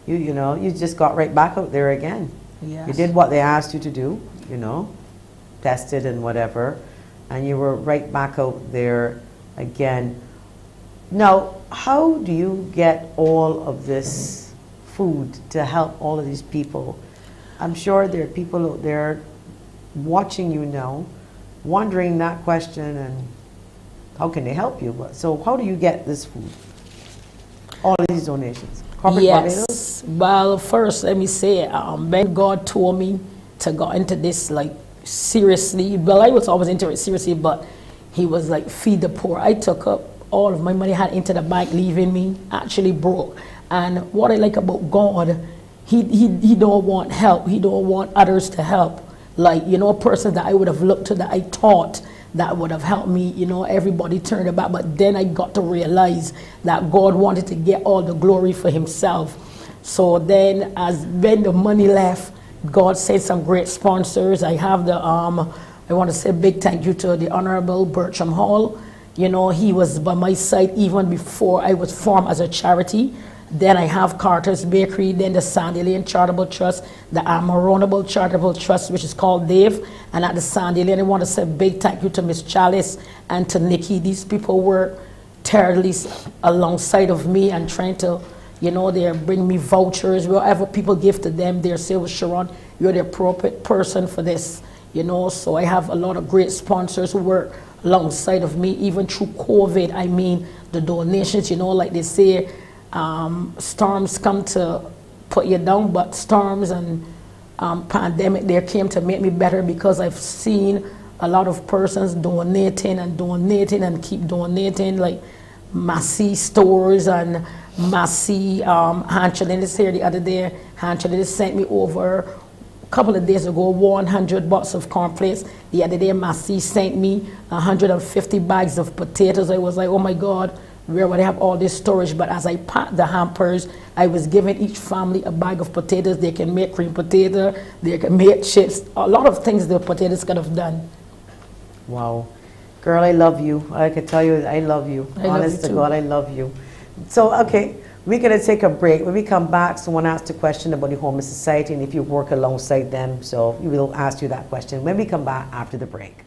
you, you know, you just got right back out there again. Yes. You did what they asked you to do, you know, tested and whatever, and you were right back out there again. Now, how do you get all of this food to help all of these people? I'm sure there are people out there watching you now, wondering that question, and how can they help you? But so, how do you get this food? All these donations. Corporate yes. Barbados? Well, first, let me say, um, when God told me to go into this, like, seriously. Well, I was always into it seriously, but He was like, feed the poor. I took up all of my money, had into the bank, leaving me actually broke. And what I like about God, He He He don't want help. He don't want others to help. Like, you know, a person that I would have looked to, that I thought that would have helped me, you know, everybody turned about. But then I got to realize that God wanted to get all the glory for Himself. So then, as when the money left, God sent some great sponsors. I have the, um, I want to say a big thank you to the Honorable Bertram Hall. You know, he was by my side even before I was formed as a charity. Then I have Carter's Bakery, then the Sandy Lane Charitable Trust, the Amaronable Charitable Trust, which is called Dave. And at the Sandy Lane, I want to say a big thank you to Miss Chalice and to Nikki. These people were terribly alongside of me and trying to, you know, they bring me vouchers, whatever people give to them. They say, well, Sharon, you're the appropriate person for this, you know. So I have a lot of great sponsors who work alongside of me, even through COVID. I mean, the donations, you know, like they say, Um, storms come to put you down, but storms and um, pandemic, they came to make me better, because I've seen a lot of persons donating and donating and keep donating. Like Massey Stores and Massey, um, Hanchelin is here the other day. Hanchelin sent me over a couple of days ago one hundred bucks of cornflakes. The other day Massey sent me one hundred fifty bags of potatoes. I was like, oh my God, where would I have all this storage? But as I packed the hampers, I was giving each family a bag of potatoes. They can make cream potato, they can make chips, a lot of things the potatoes could have done. Wow. Girl, I love you. I can tell you, I love you. I Honest love you to God, I love you. So, okay, we're going to take a break. When we come back, someone asked a question about the homeless society and if you work alongside them. So we will ask you that question when we come back after the break.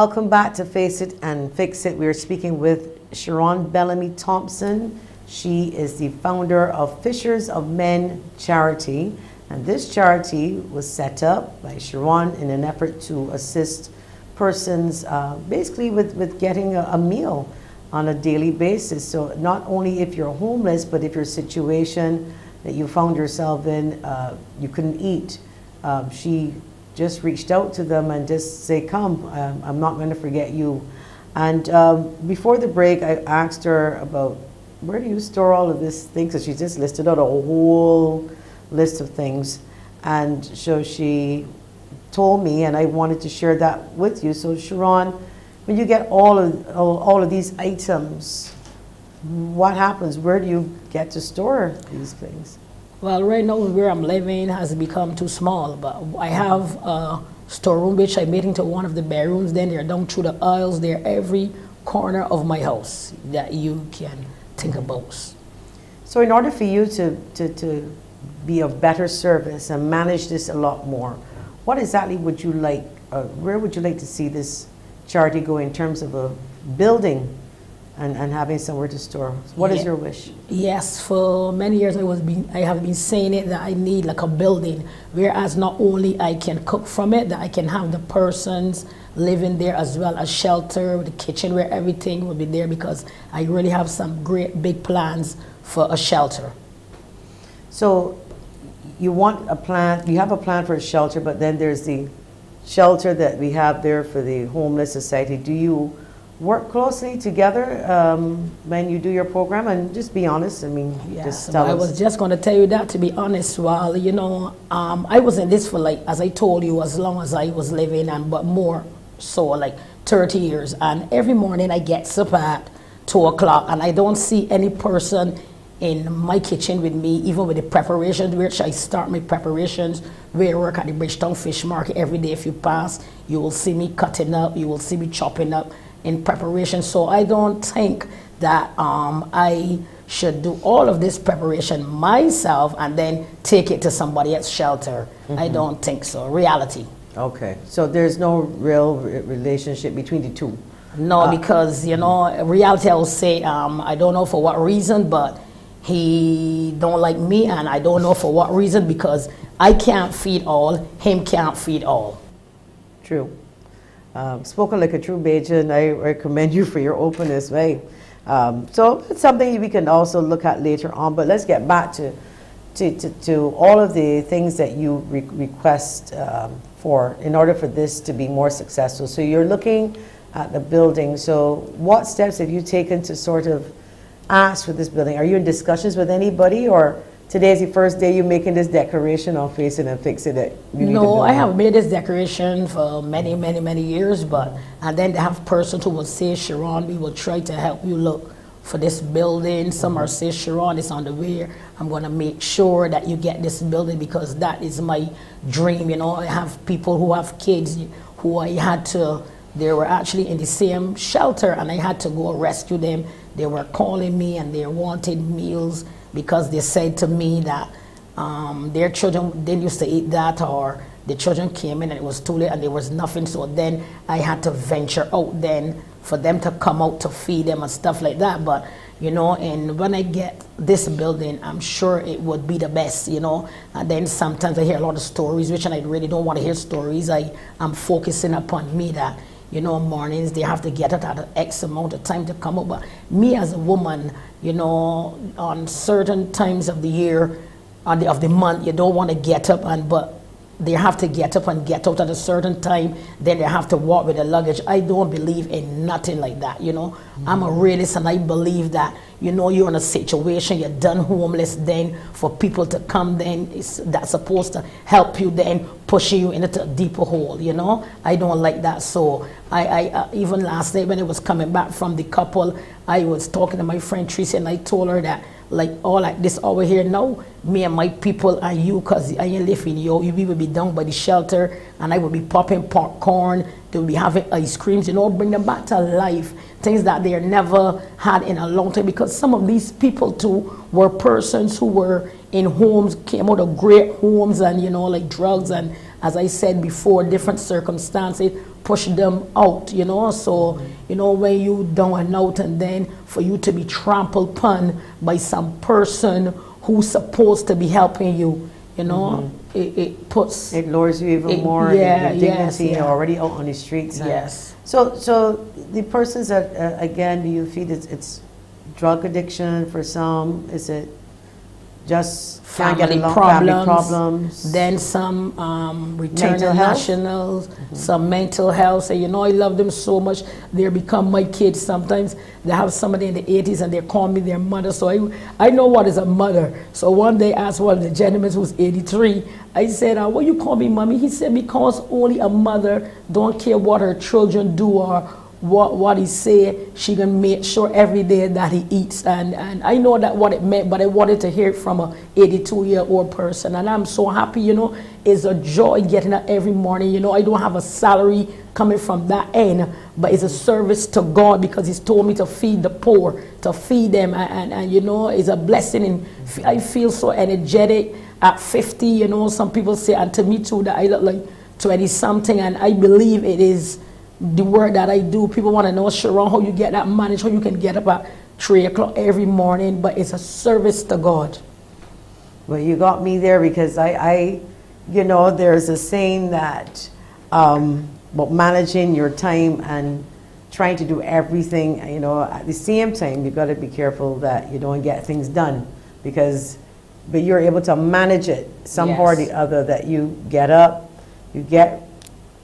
Welcome back to Face It and Fix It. We are speaking with Sharon Bellamy-Thompson. She is the founder of Fishers of Men charity. And this charity was set up by Sharon in an effort to assist persons uh, basically with, with getting a, a meal on a daily basis. So not only if you're homeless, but if your situation that you found yourself in, uh, you couldn't eat. Um, she just reached out to them and just say, come, um, I'm not going to forget you. And um, before the break, I asked her about, where do you store all of these things? So she just listed out a whole list of things. And so she told me, and I wanted to share that with you. So Sharon, when you get all of, all, all of these items, what happens? Where do you get to store these things? Well, right now where I'm living has become too small, but I have a storeroom which I made into one of the bedrooms. Then they're down through the aisles. They're every corner of my house that you can think about. So in order for you to, to, to be of better service and manage this a lot more, what exactly would you like, uh, where would you like to see this charity go in terms of a building? And, and having somewhere to store. What yeah. is your wish? Yes, for many years I was being, I have been saying it that I need like a building, whereas not only I can cook from it, that I can have the persons living there as well as shelter, with the kitchen where everything will be there, because I really have some great big plans for a shelter. So you want a plan, you have a plan for a shelter, but then there's the shelter that we have there for the homeless society. Do you work closely together um, when you do your program? And just be honest, I mean, yeah, just tell us. I was just going to tell you that, to be honest. Well, you know, um, I was in this for like, as I told you, as long as I was living, and but more so like thirty years. And every morning I get up at two o'clock and I don't see any person in my kitchen with me, even with the preparations, which I start my preparations where I work at the Bridgetown Fish Market every day. If you pass, you will see me cutting up, you will see me chopping up. in preparation. So I don't think that um, I should do all of this preparation myself and then take it to somebody else's shelter. Mm-hmm. I don't think so. Reality. Okay. So there's no real re relationship between the two? No, uh, because, you know, reality, I will say, um, I don't know for what reason, but he don't like me, and I don't know for what reason, because I can't feed all, him can't feed all. True. Um, spoken like a true Bajan, I recommend you for your openness, right? Um, so it's something we can also look at later on, but let's get back to to, to, to all of the things that you re request um, for in order for this to be more successful. So you're looking at the building. So what steps have you taken to sort of ask for this building? Are you in discussions with anybody, or today is the first day you're making this declaration on Face It and Fix It? That you need no, I have made this declaration for many, many, many years, but and then they have persons who will say, Sharon, we will try to help you look for this building. Some mm-hmm. are saying, Sharon, it's on the way. I'm going to make sure that you get this building because that is my dream. You know, I have people who have kids who I had to, they were actually in the same shelter and I had to go rescue them. They were calling me and they wanted meals because they said to me that um, their children didn't used to eat that, or the children came in and it was too late and there was nothing. So then I had to venture out then for them to come out to feed them and stuff like that. But, you know, and when I get this building, I'm sure it would be the best, you know. And then sometimes I hear a lot of stories, which I really don't want to hear stories. I, I'm focusing upon me that, you know, mornings they have to get up at an X amount of time to come up. But me as a woman, you know, on certain times of the year, on the, of the month, you don't want to get up, and but they have to get up and get out at a certain time. Then they have to walk with their luggage. I don't believe in nothing like that, you know. Mm-hmm. I'm a realist, and I believe that, you know, you're in a situation, you're done homeless, then for people to come then, it's, that's supposed to help you then pushing you into a deeper hole, you know. I don't like that. So I, I uh, even last night when I was coming back from the couple, I was talking to my friend Tricia, and I told her that, like, all like this over here now, me and my people and you, because I ain't living yo, you will be down by the shelter and I will be popping popcorn, they'll be having ice creams, you know, bring them back to life, things that they never had in a long time, because some of these people too were persons who were in homes, came out of great homes, and, you know, like drugs and, as I said before, different circumstances push them out, you know. So, you know, when you down and out, and then for you to be trampled upon by some person who's supposed to be helping you, you know, mm-hmm. it, it puts... It lowers you even it, more. Yeah, your dignity, yes, yeah. Already out on the streets. Yes. So, so the persons that, uh, again, do you feel it's, it's drug addiction for some? Is it just family problems, family problems? Then some um, returning nationals, mm-hmm. some mental health. So, you know, I love them so much. They become my kids sometimes. They have somebody in the eighties and they call me their mother. So I, I know what is a mother. So one day I asked one of the gentlemen who's eighty-three, I said, uh, what you call me, mommy? He said, because only a mother don't care what her children do or what what he said, she gonna make sure every day that he eats, and and I know that what it meant, but I wanted to hear it from a eighty-two year old person, and I'm so happy, you know. It's a joy getting up every morning, you know. I don't have a salary coming from that end, but it's a service to God, because he's told me to feed the poor, to feed them, and and, and you know, it's a blessing, and I feel so energetic at fifty, you know. Some people say, and to me too, that I look like twenty something, and I believe it is the work that I do. People want to know, Sharon, how you get that managed, how you can get up at three o'clock every morning, but it's a service to God. Well, you got me there, because I, I you know, there's a saying that um, about managing your time and trying to do everything, you know, at the same time, you've got to be careful that you don't get things done, because, but you're able to manage it somehow yes. or the other, that you get up, you get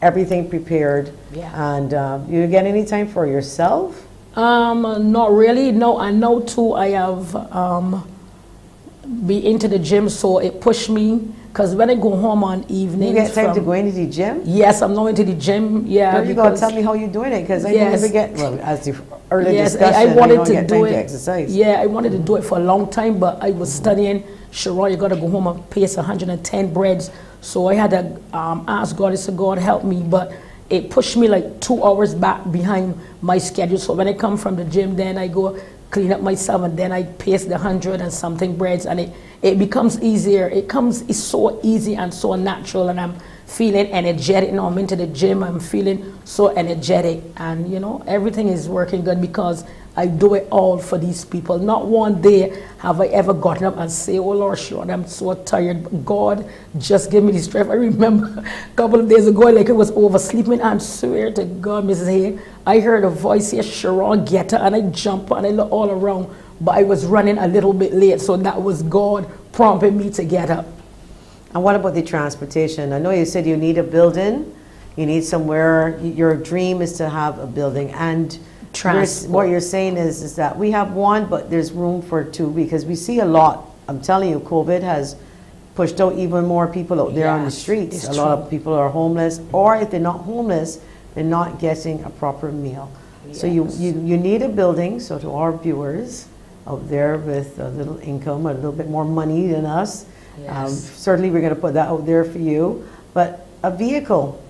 everything prepared, yeah. and um, you get any time for yourself? Um, not really, no. I know too, I have um, be into the gym, so it pushed me, because when I go home on evenings, you get time from, to go into the gym? Yes, I'm going to the gym. Yeah. Girl, you gotta tell me how you're doing it, because I yes. never get well as the early yes, discussion. I, I wanted I to get do time it. To exercise. Yeah, I wanted to do it for a long time, but I was mm-hmm. studying. Sharon, you gotta go home and pace one hundred ten breads. So I had to um, ask God, I said, God help me, but it pushed me like two hours back behind my schedule. So when I come from the gym, then I go clean up myself, and then I paste the hundred and something breads, and it, it becomes easier. It comes, it's so easy and so natural, and I'm feeling energetic. Now I'm into the gym, I'm feeling so energetic, and you know, everything is working good because I do it all for these people. Not one day have I ever gotten up and say, oh Lord, Sean, I'm so tired. God, just give me the strength. I remember a couple of days ago, like it was oversleeping. I swear to God, Missus Haigh, I heard a voice here, Sharon, get her, and I jump and I look all around, but I was running a little bit late, so that was God prompting me to get up. And what about the transportation? I know you said you need a building, you need somewhere, your dream is to have a building, and Transport. What you're saying is, is that we have one, but there's room for two, because we see a lot. I'm telling you, COVID has pushed out even more people out there, yes, on the streets. A true. lot of people are homeless, or if they're not homeless, they're not getting a proper meal. Yes. So you, you, you need a building. So to our viewers out there with a little income, a little bit more money than us, yes, um, certainly we're going to put that out there for you. But a vehicle.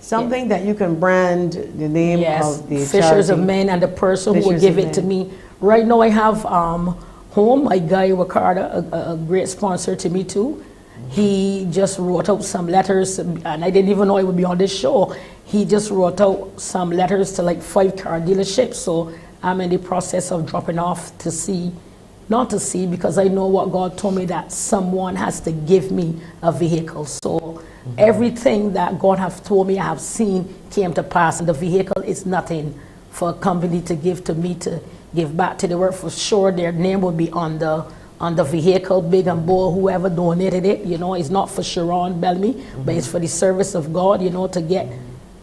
Something yeah. that you can brand the name yes. of the Fishers of Men and the person Fishers who will give it men. to me. Right now I have um, home, my guy Wakara, a, a great sponsor to me too. Mm-hmm. He just wrote out some letters, and I didn't even know I would be on this show. He just wrote out some letters to like five car dealerships. So I'm in the process of dropping off to see, not to see, because I know what God told me, that someone has to give me a vehicle. So Mm-hmm. everything that God have told me, I have seen, came to pass. And the vehicle is nothing for a company to give to me to give back to the work. For sure, their name will be on the on the vehicle, big and bold, whoever donated it. You know, it's not for Sharon Bellamy, mm-hmm. but it's for the service of God, you know, to get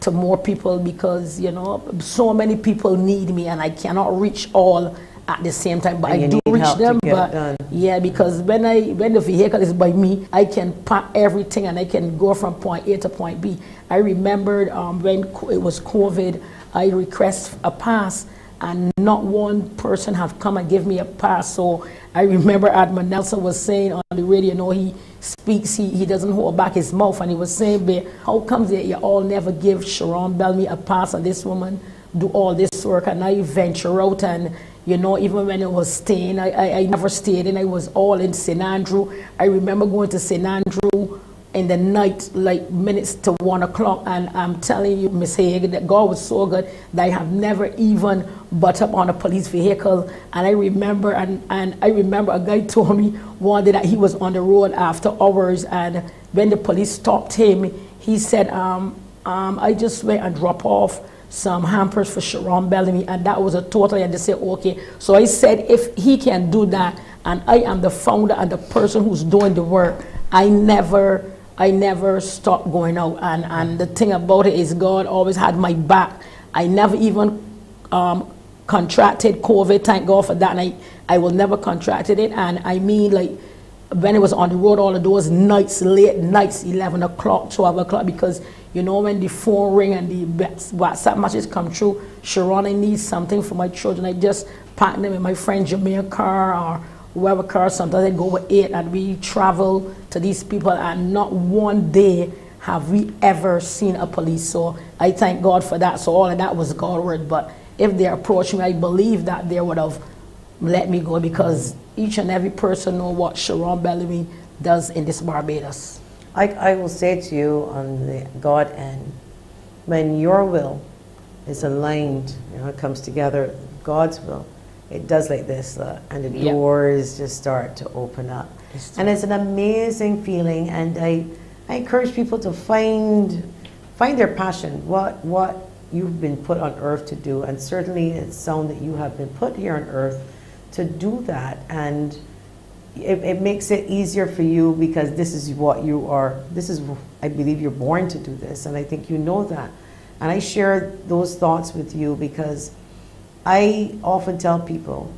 to more people, because, you know, so many people need me and I cannot reach all at the same time, but I do reach them. But yeah, because when I when the vehicle is by me, I can pack everything and I can go from point A to point B. I remembered um, when it was COVID, I request a pass, and not one person have come and give me a pass. So I remember Admiral Nelson was saying on the radio, you know, he speaks, he, he doesn't hold back his mouth, and he was saying, "But how comes that you all never give Sharon Bellamy a pass, and this woman do all this work?" And I venture out, and you know, even when I was staying, I, I, I never stayed in. I was all in Saint Andrew. I remember going to Saint Andrew in the night, like minutes to one o'clock. And I'm telling you, Miss Haigh, that God was so good that I have never even butt up on a police vehicle. And I remember, and, and I remember a guy told me one day that he was on the road after hours. And when the police stopped him, he said, um, um, I just went and dropped off some hampers for Sharon Bellamy, and that was a total. And they said, okay. So I said, if he can do that, and I am the founder and the person who's doing the work, I never, I never stopped going out. And and the thing about it is, God always had my back. I never even um, contracted COVID. Thank God for that. And I, I will never contracted it. And I mean, like when it was on the road, all of those nights, late nights, eleven o'clock, twelve o'clock, because, you know, when the phone ring and the WhatsApp messages come through, Sharon, I need something for my children. I just pack them with my friend Jameel Carr or whoever Carr. Sometimes I go with it, and we travel to these people, and not one day have we ever seen a police. So I thank God for that. So all of that was God's word. But if they approached me, I believe that they would have let me go, because each and every person know what Sharon Bellamy does in this Barbados. I, I will say to you on the God end, when your will is aligned, you know, it comes together, God's will, it does like this, uh, and the yep. doors just start to open up. It's and it's an amazing feeling, and I, I encourage people to find, find their passion, what, what you've been put on earth to do, and certainly it's sound that you have been put here on earth to do that, and It, it makes it easier for you, because this is what you are, this is, I believe you're born to do this, and I think you know that. And I share those thoughts with you because I often tell people,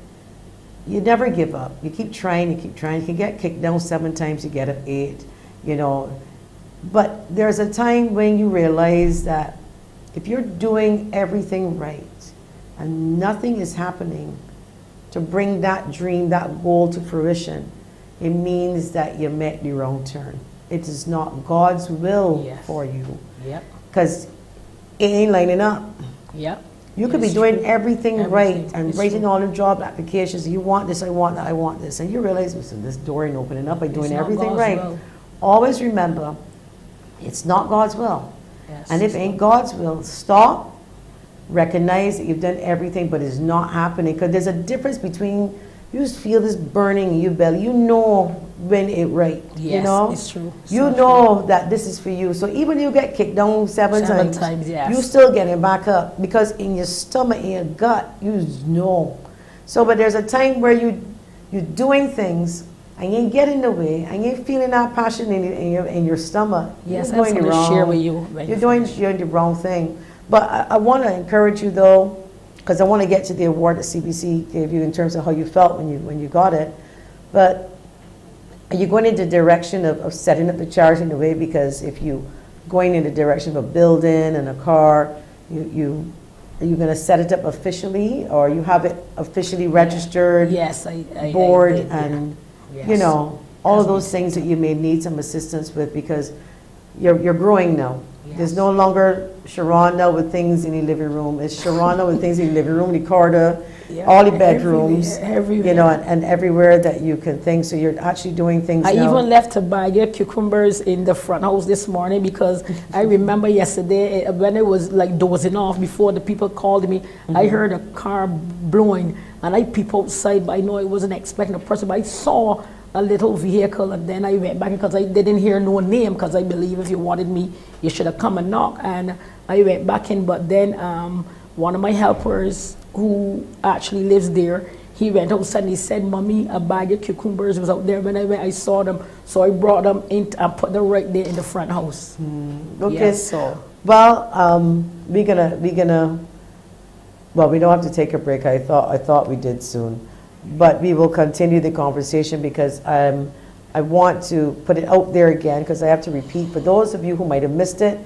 you never give up. You keep trying, you keep trying. You can get kicked down seven times, you get an eight, you know. But there's a time when you realize that if you're doing everything right and nothing is happening to bring that dream, that goal to fruition, it means that you made the wrong turn. It is not God's will yes. for you. Because yep. it ain't lining up. Yep. You could be doing true. everything Everything right and raising true. all the job applications. You want this, I want that, I want this. And you realize, listen, this door ain't opening up by doing everything God's right. Will. Always remember, it's not God's will. Yes, and if it ain't God's will, stop, recognize that you've done everything, but it's not happening. Because there's a difference between, you just feel this burning in your belly. You know when it right. Yes, you know? It's true. It's you so know true. that this is for you. So even you get kicked down seven, seven times, times yes. you still get it back up. Because in your stomach, in your gut, you know. So, but there's a time where you, you're doing things, I ain't getting in the way. I ain't feeling that passion in, in, your, in your stomach. Yes, you're doing the wrong. Share with you. Right? You're doing you're the wrong thing. But I, I want to encourage you though, because I want to get to the award that C B C gave you in terms of how you felt when you when you got it. But are you going in the direction of, of setting up the charity in a way? Because if you going in the direction of a building and a car, you you. Are you going to set it up officially, or you have it officially registered? Yeah. Yes, I, I board I did, and. Yeah. Yes. You know, all of those things that you may need some assistance with, because you're, you're growing now. Yes. There's no longer Sharonda with things in the living room. It's Sharonda with things in the living room, the corridor, yeah, all the bedrooms, everywhere, everywhere. You know, and, and everywhere that you can think. So you're actually doing things I now. even left to buy their cucumbers in the front house this morning, because I remember yesterday when it was like dozing off before the people called me, mm-hmm. I heard a car blowing. And I peeped outside, but I know I wasn't expecting a person, but I saw a little vehicle, and then I went back because I didn't hear no name, because I believe if you wanted me, you should have come and knocked. And I went back in, but then um, one of my helpers who actually lives there, he went outside and he said, "Mommy, a bag of cucumbers was out there." When I went, I saw them, so I brought them in and put them right there in the front house. Mm, okay, yes, so well, um, we're gonna we're gonna. Well, we don't have to take a break. I thought I thought we did soon, but we will continue the conversation, because um, I want to put it out there again, because I have to repeat for those of you who might have missed it.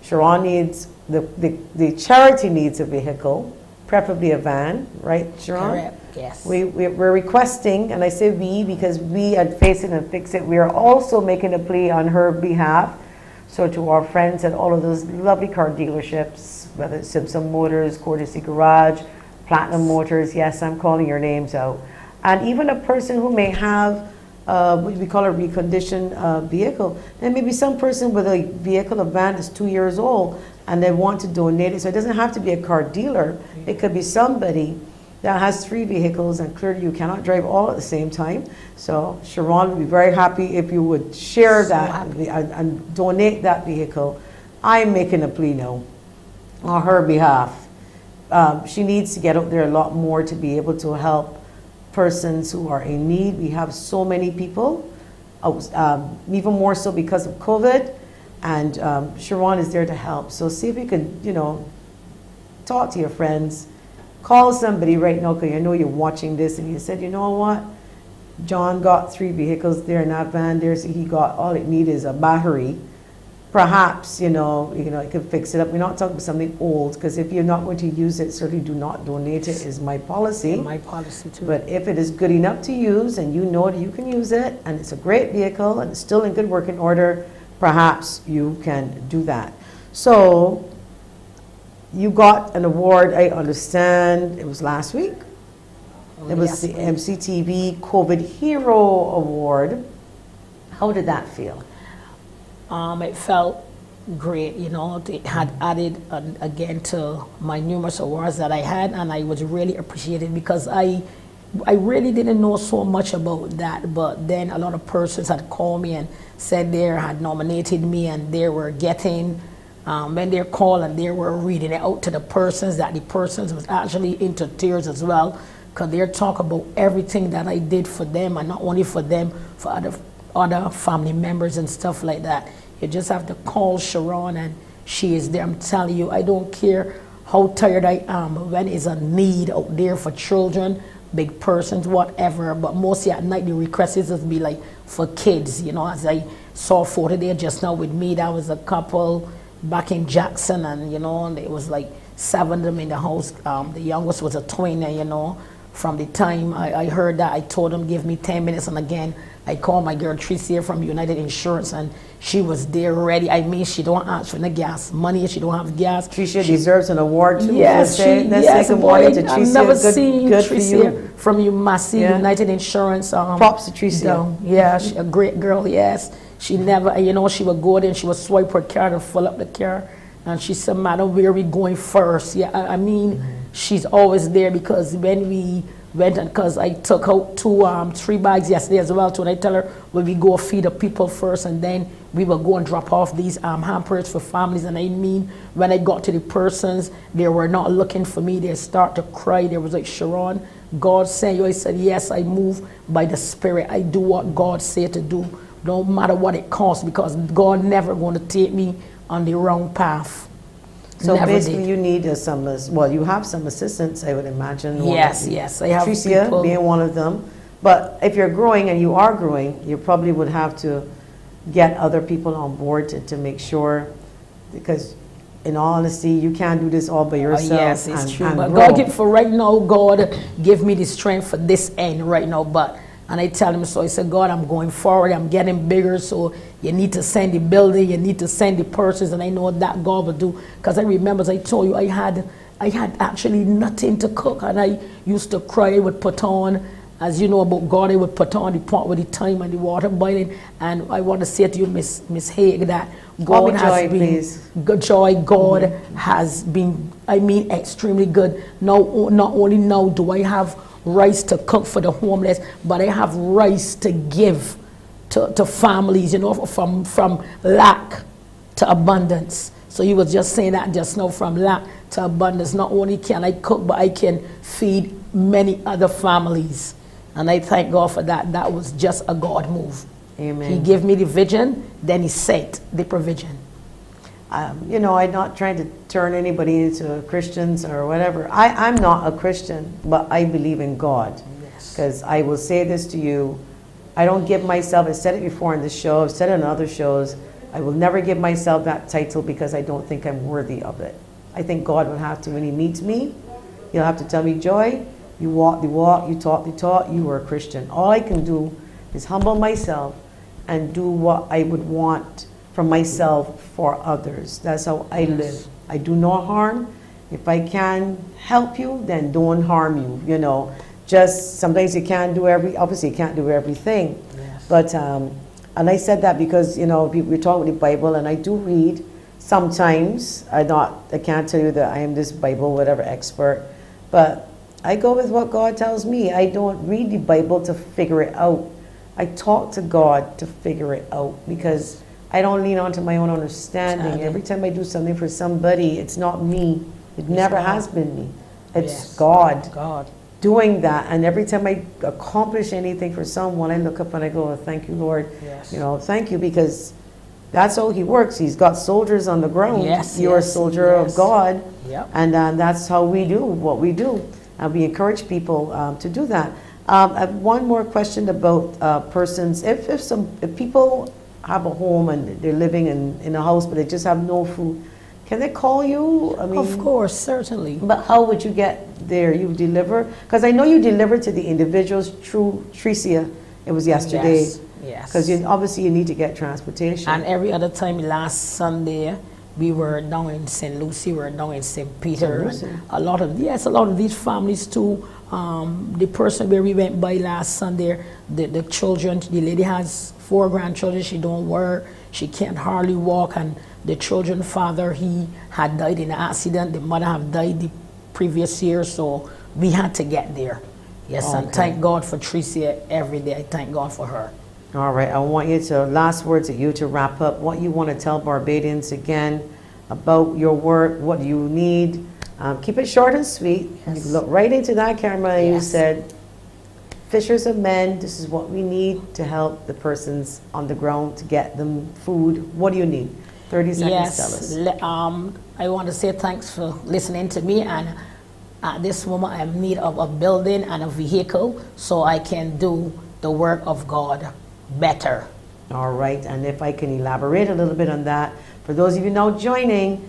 Sharon needs the, the the charity needs a vehicle, preferably a van, right, Sharon? Correct. Yes. We, we we're requesting, and I say we because we at Face It and Fix It, we are also making a plea on her behalf. So to our friends at all of those lovely car dealerships, whether it's Simpson Motors, Courtesy Garage, Platinum Motors, yes, I'm calling your names out. And even a person who may have uh, what we call a reconditioned uh, vehicle. There may be some person with a vehicle, a van that's two years old, and they want to donate it. So it doesn't have to be a car dealer. It could be somebody that has three vehicles, and clearly you cannot drive all at the same time. So Sharon would be very happy if you would share so that and, and donate that vehicle. I'm making a plea now on her behalf. Um, she needs to get out there a lot more to be able to help persons who are in need. We have so many people, um, even more so because of COVID, and um, Sharon is there to help. So see if you can, you know, talk to your friends. Call somebody right now, because you know you're watching this, and you said, you know what? John got three vehicles there in that van there, so he got all it needs is a battery. Perhaps, you know, you know, it could fix it up. We're not talking about something old, because if you're not going to use it, certainly do not donate it, is my policy. And my policy too. But if it is good enough to use, and you know that you can use it, and it's a great vehicle, and it's still in good working order, perhaps you can do that. So you got an award, I understand, it was last week. Oh, it was yes. the M C T V COVID Hero Award. How did that feel? Um, it felt great, you know. It had added, uh, again, to my numerous awards that I had, and I was really appreciated, because I, I really didn't know so much about that, but then a lot of persons had called me and said they had nominated me, and they were getting Um, when they're calling, they were reading it out to the persons, that the persons was actually into tears as well, because they're talking about everything that I did for them, and not only for them, for other other family members and stuff like that. You just have to call Sharon, and she is there. I'm telling you, I don't care how tired I am. When is a need out there for children, big persons, whatever, but mostly at night the request is be like for kids, you know. As I saw photo there just now with me, that was a couple back in Jackson, and you know, and it was like seven of them in the house. Um, the youngest was a twin, and you know, From the time I, I heard that, I told him, give me ten minutes, and again, I called my girl Tricia from United Insurance, and she was there ready. I mean, she don't ask for the gas money. She don't have gas. Tricia she, deserves an award too. Yes, she, let's yes, take a morning to Tricia. I've never good, seen good Tricia from Massey yeah. United Insurance. Um, Props to Tricia. Down. Yeah, she a great girl. Yes, she never. You know, she would go there and she would swipe her card and fill up the card, and she said, "Madam, where are we going first?" Yeah, I, I mean, mm-hmm. she's always there because when we. went and because I took out two, um, three bags yesterday as well too, and I tell her when we go feed the people first and then we will go and drop off these um, hampers for families. And I mean, when I got to the persons, they were not looking for me. They start to cry. They was like, Sharon, God sent you. I said, yes, I move by the Spirit. I do what God said to do, no matter what it costs, because God never going to take me on the wrong path. So Never basically did. you need uh, some, uh, well, you have some assistants, I would imagine. Yes, yes, I have Tricia people. being one of them. But if you're growing, and you are growing, you probably would have to get other people on board to, to make sure, because in all honesty, you can't do this all by yourself. Uh, yes, it's and, true. And but grow. God, give, for right now, God, give me the strength for this end right now. But And I tell him, so I said, God, I'm going forward. I'm getting bigger. So you need to send the building. You need to send the persons. And I know that God will do. Because I remember, as I told you, I had, I had actually nothing to cook. And I used to cry. I would put on, as you know about God, I would put on the pot with the thyme and the water boiling. And I want to say to you, Miss, Miss Haigh, that God has been, good joy, God mm-hmm. has been, I mean, extremely good. Now, not only now do I have rice to cook for the homeless, but I have rice to give to, to families, you know, from, from lack to abundance. So you were just saying that just now, from lack to abundance. Not only can I cook, but I can feed many other families. And I thank God for that. That was just a God move. Amen. He gave me the vision, then he set the provision. Um, you know, I'm not trying to turn anybody into Christians or whatever. I, I'm not a Christian, but I believe in God. Because yes. I will say this to you, I don't give myself, I've said it before on this show, I've said it on other shows, I will never give myself that title because I don't think I'm worthy of it. I think God will have to, when he meets me, he'll have to tell me, Joy, you walk the walk, you talk the talk, you were a Christian. All I can do is humble myself and do what I would want for myself, for others. That's how I live. I do no harm. If I can help you, then don't harm you. You know, just sometimes you can't do every, obviously you can't do everything. Yes. But, um, and I said that because, you know, we, we're talking about the Bible, and I do read sometimes. I not, I can't tell you that I am this Bible, whatever expert, but I go with what God tells me. I don't read the Bible to figure it out. I talk to God to figure it out, because I don't lean onto my own understanding. Every time I do something for somebody, it's not me. It it's never God. has been me. It's yes. God, God doing that. And every time I accomplish anything for someone, I look up and I go, oh, thank you, Lord. Yes. You know, thank you, because that's how he works. He's got soldiers on the ground. Yes, You're yes, a soldier yes. of God. Yep. And um, that's how we do what we do. And we encourage people um, to do that. Um, I have one more question about uh, persons. If, if, some, if people... have a home and they're living in, in a house, but they just have no food, can they call you? I mean, of course, certainly. But how would you get there? You deliver? Because I know you deliver to the individuals through Tricia. It was yesterday. Yes, yes. Because you, obviously you need to get transportation. And every other time, last Sunday, we were down in Saint Lucie, we were down in Saint Peter. A lot of, yes, a lot of these families too. Um, the person where we went by last Sunday, the, the children, the lady has four grandchildren, she don't work, she can't hardly walk, and the children father, he had died in an accident, the mother have died the previous year, so we had to get there. Yes, okay. And thank God for Tricia every day, I thank God for her. All right, I want you to, last words at you to wrap up, what you want to tell Barbadians again about your work, what you need. Um, keep it short and sweet. Yes. You look right into that camera and yes. you said, Fishers of Men, this is what we need to help the persons on the ground to get them food. What do you need? thirty seconds, yes. tell us. Um, I want to say thanks for listening to me, and at this moment I'm in need of a building and a vehicle so I can do the work of God better. All right, and if I can elaborate a little bit on that, for those of you now joining,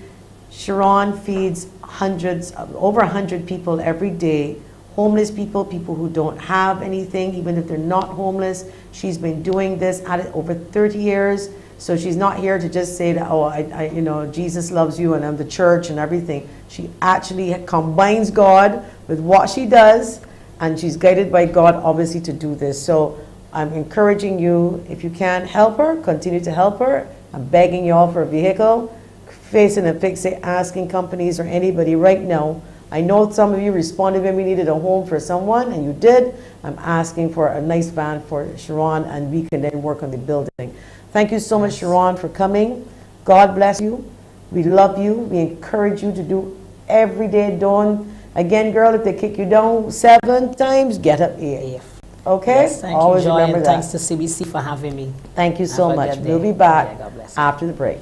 Sharon feeds hundreds, over one hundred people every day homeless people, people who don't have anything, even if they're not homeless. She's been doing this at it over thirty years. So she's not here to just say that, oh, I, I, you know, Jesus loves you and I'm the church and everything. She actually combines God with what she does, and she's guided by God, obviously, to do this. So I'm encouraging you, if you can, help her, continue to help her. I'm begging you all for a vehicle. Face It and Fix It, asking companies or anybody right now. I know some of you responded when we needed a home for someone, and you did. I'm asking for a nice van for Sharon, and we can then work on the building. Thank you so much, Sharon, for coming. God bless you. We love you. We encourage you to do every day dawn. Again, girl, if they kick you down seven times, get up A A F. Okay? Yes, thank Always you, Joy, remember and that. Thanks to C B C for having me. Thank you so much. We'll be back yeah, after the break.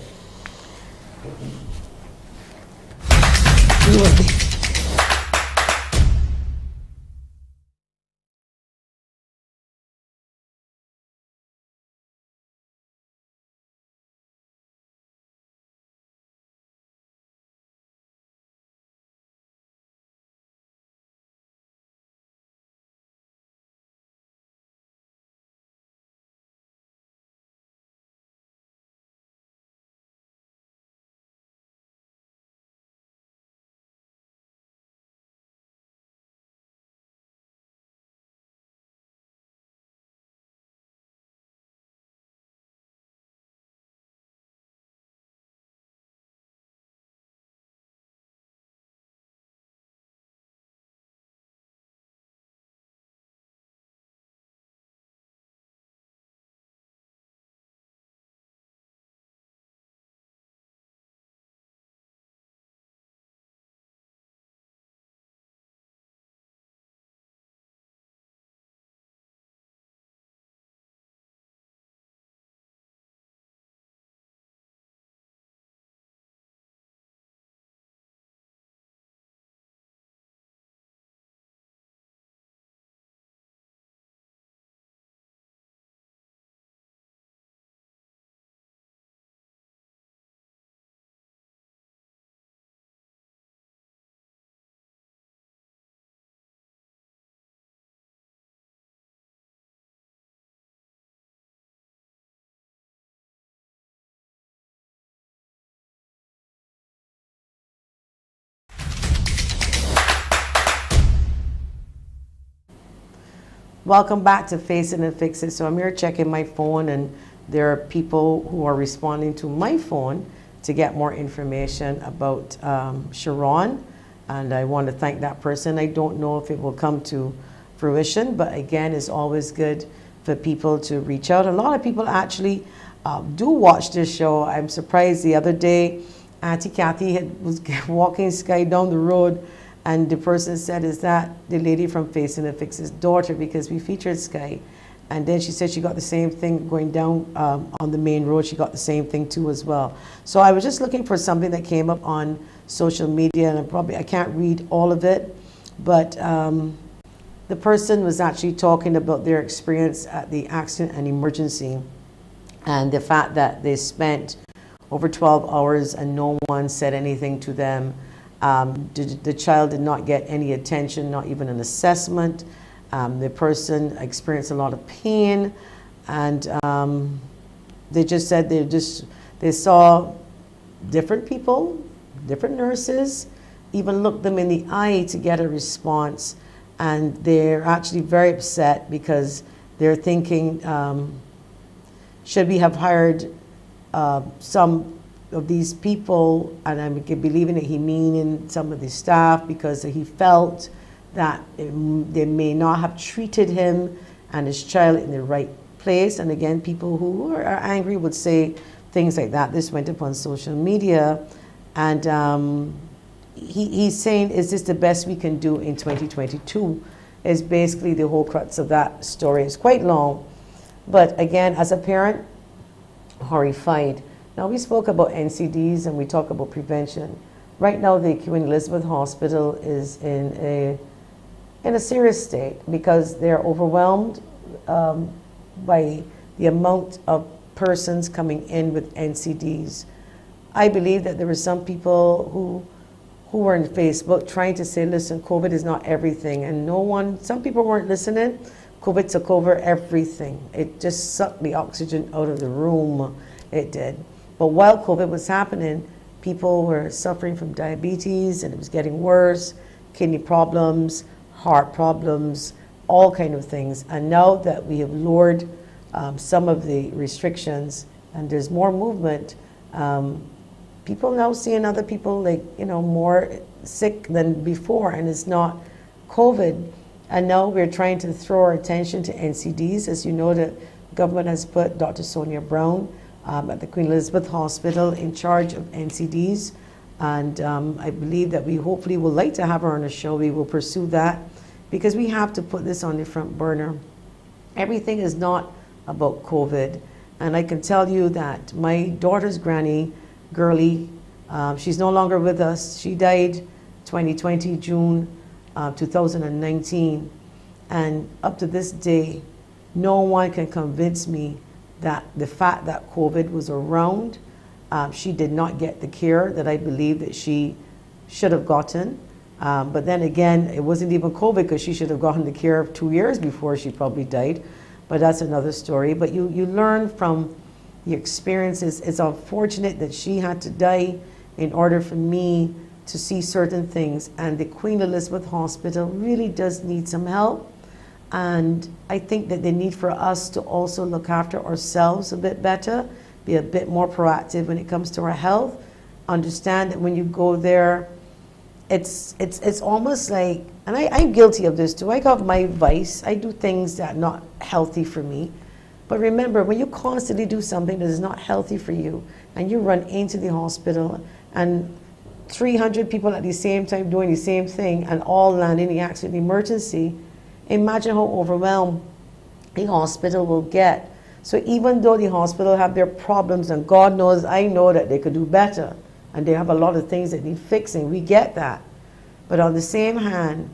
We will be Welcome back to Face It and Fix It. So I'm here checking my phone, and there are people who are responding to my phone to get more information about um, Sharon, and I want to thank that person. I don't know if it will come to fruition, but again, it's always good for people to reach out. A lot of people actually uh, do watch this show. I'm surprised the other day, Auntie Kathy had, was walking sky down the road, and the person said, is that the lady from Face It and Fix It's daughter? Because we featured Sky. And then she said she got the same thing going down um, on the main road. She got the same thing too as well. So I was just looking for something that came up on social media, and I probably, I can't read all of it, but um, the person was actually talking about their experience at the accident and emergency, and the fact that they spent over twelve hours and no one said anything to them. Um, the, the child did not get any attention, not even an assessment. Um, the person experienced a lot of pain, and um, they just said they just they saw different people, different nurses, even looked them in the eye to get a response, and they're actually very upset because they're thinking, um, should we have hired uh, some of these people? And I'm believing that he meaning some of the staff, because he felt that it, they may not have treated him and his child in the right place. And again, people who are angry would say things like that. This went up on social media, and um, he, he's saying, is this the best we can do in twenty twenty-two? Is basically the whole crux of that story. It's quite long, but again, as a parent, horrified. Now, we spoke about N C Ds and we talk about prevention. Right now, the Queen Elizabeth Hospital is in a, in a serious state because they're overwhelmed um, by the amount of persons coming in with N C Ds. I believe that there were some people who who were on Facebook trying to say, listen, COVID is not everything. And no one, some people weren't listening. COVID took over everything. It just sucked the oxygen out of the room. It did. But while COVID was happening, people were suffering from diabetes, and it was getting worse, kidney problems, heart problems, all kind of things. And now that we have lowered um, some of the restrictions and there's more movement, um, people now seeing other people, like, you know, more sick than before, and it's not COVID. And now we're trying to throw our attention to N C Ds. As you know, the government has put Doctor Sonia Brown um, at the Queen Elizabeth Hospital in charge of N C Ds. And um, I believe that we hopefully would like to have her on a show. We will pursue that, because we have to put this on the front burner. Everything is not about COVID. And I can tell you that my daughter's granny, Girlie, um, she's no longer with us. She died twenty twenty, June uh, two thousand nineteen. And up to this day, no one can convince me that the fact that COVID was around, um, she did not get the care that I believe that she should have gotten. Um, but then again, it wasn't even COVID, because she should have gotten the care of two years before she probably died. But that's another story. But you, you learn from your experiences. It's unfortunate that she had to die in order for me to see certain things. And the Queen Elizabeth Hospital really does need some help. And I think that they need for us to also look after ourselves a bit better, be a bit more proactive when it comes to our health. Understand that when you go there, it's, it's, it's almost like, and I, I'm guilty of this too. I got my vice. I do things that are not healthy for me. But remember, when you constantly do something that is not healthy for you, and you run into the hospital, and three hundred people at the same time doing the same thing, and all land in the accident emergency, imagine how overwhelmed the hospital will get. So even though the hospital have their problems, and God knows, I know that they could do better, and they have a lot of things that need fixing, we get that. But on the same hand,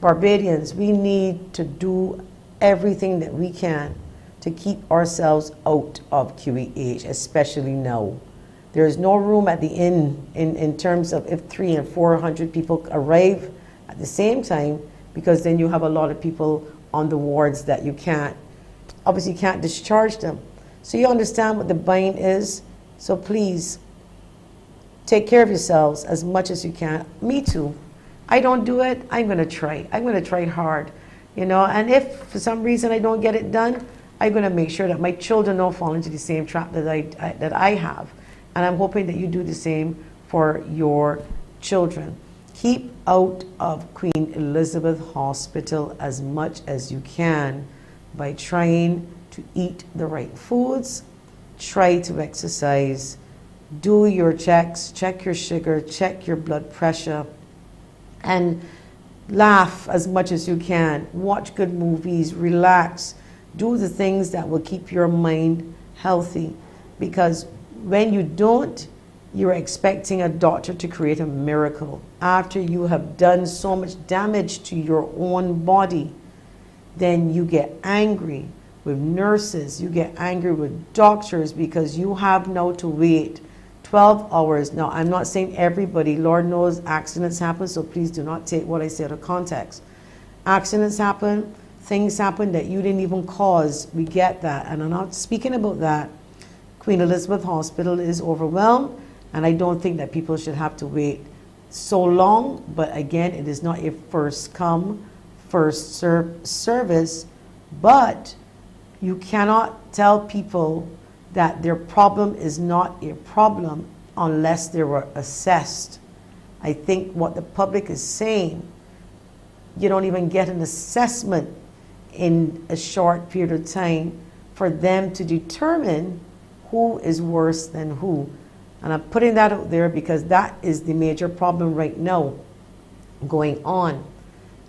Barbadians, we need to do everything that we can to keep ourselves out of Q E H, especially now. There is no room at the inn in, in terms of if three and four hundred people arrive at the same time, because then you have a lot of people on the wards that you can't, obviously you can't discharge them. So you understand what the bind is. So please, take care of yourselves as much as you can. Me too. I don't do it, I'm gonna try. I'm gonna try hard, you know, and if for some reason I don't get it done, I'm going to make sure that my children don't fall into the same trap that I, I, that I have. And I'm hoping that you do the same for your children. Keep out of Queen Elizabeth Hospital as much as you can by trying to eat the right foods, try to exercise, do your checks, check your sugar, check your blood pressure, and laugh as much as you can. Watch good movies, relax. Do the things that will keep your mind healthy, because when you don't, you're expecting a doctor to create a miracle after you have done so much damage to your own body. Then you get angry with nurses, you get angry with doctors, because you have now to wait twelve hours. Now, I'm not saying everybody, Lord knows accidents happen, so please do not take what I say out of context. Accidents happen. Things happen that you didn't even cause. We get that, and I'm not speaking about that. Queen Elizabeth Hospital is overwhelmed, and I don't think that people should have to wait so long. But again, it is not a first come, first serve service. But you cannot tell people that their problem is not a problem unless they were assessed. I think what the public is saying, you don't even get an assessment in a short period of time for them to determine who is worse than who. And I'm putting that out there because that is the major problem right now going on.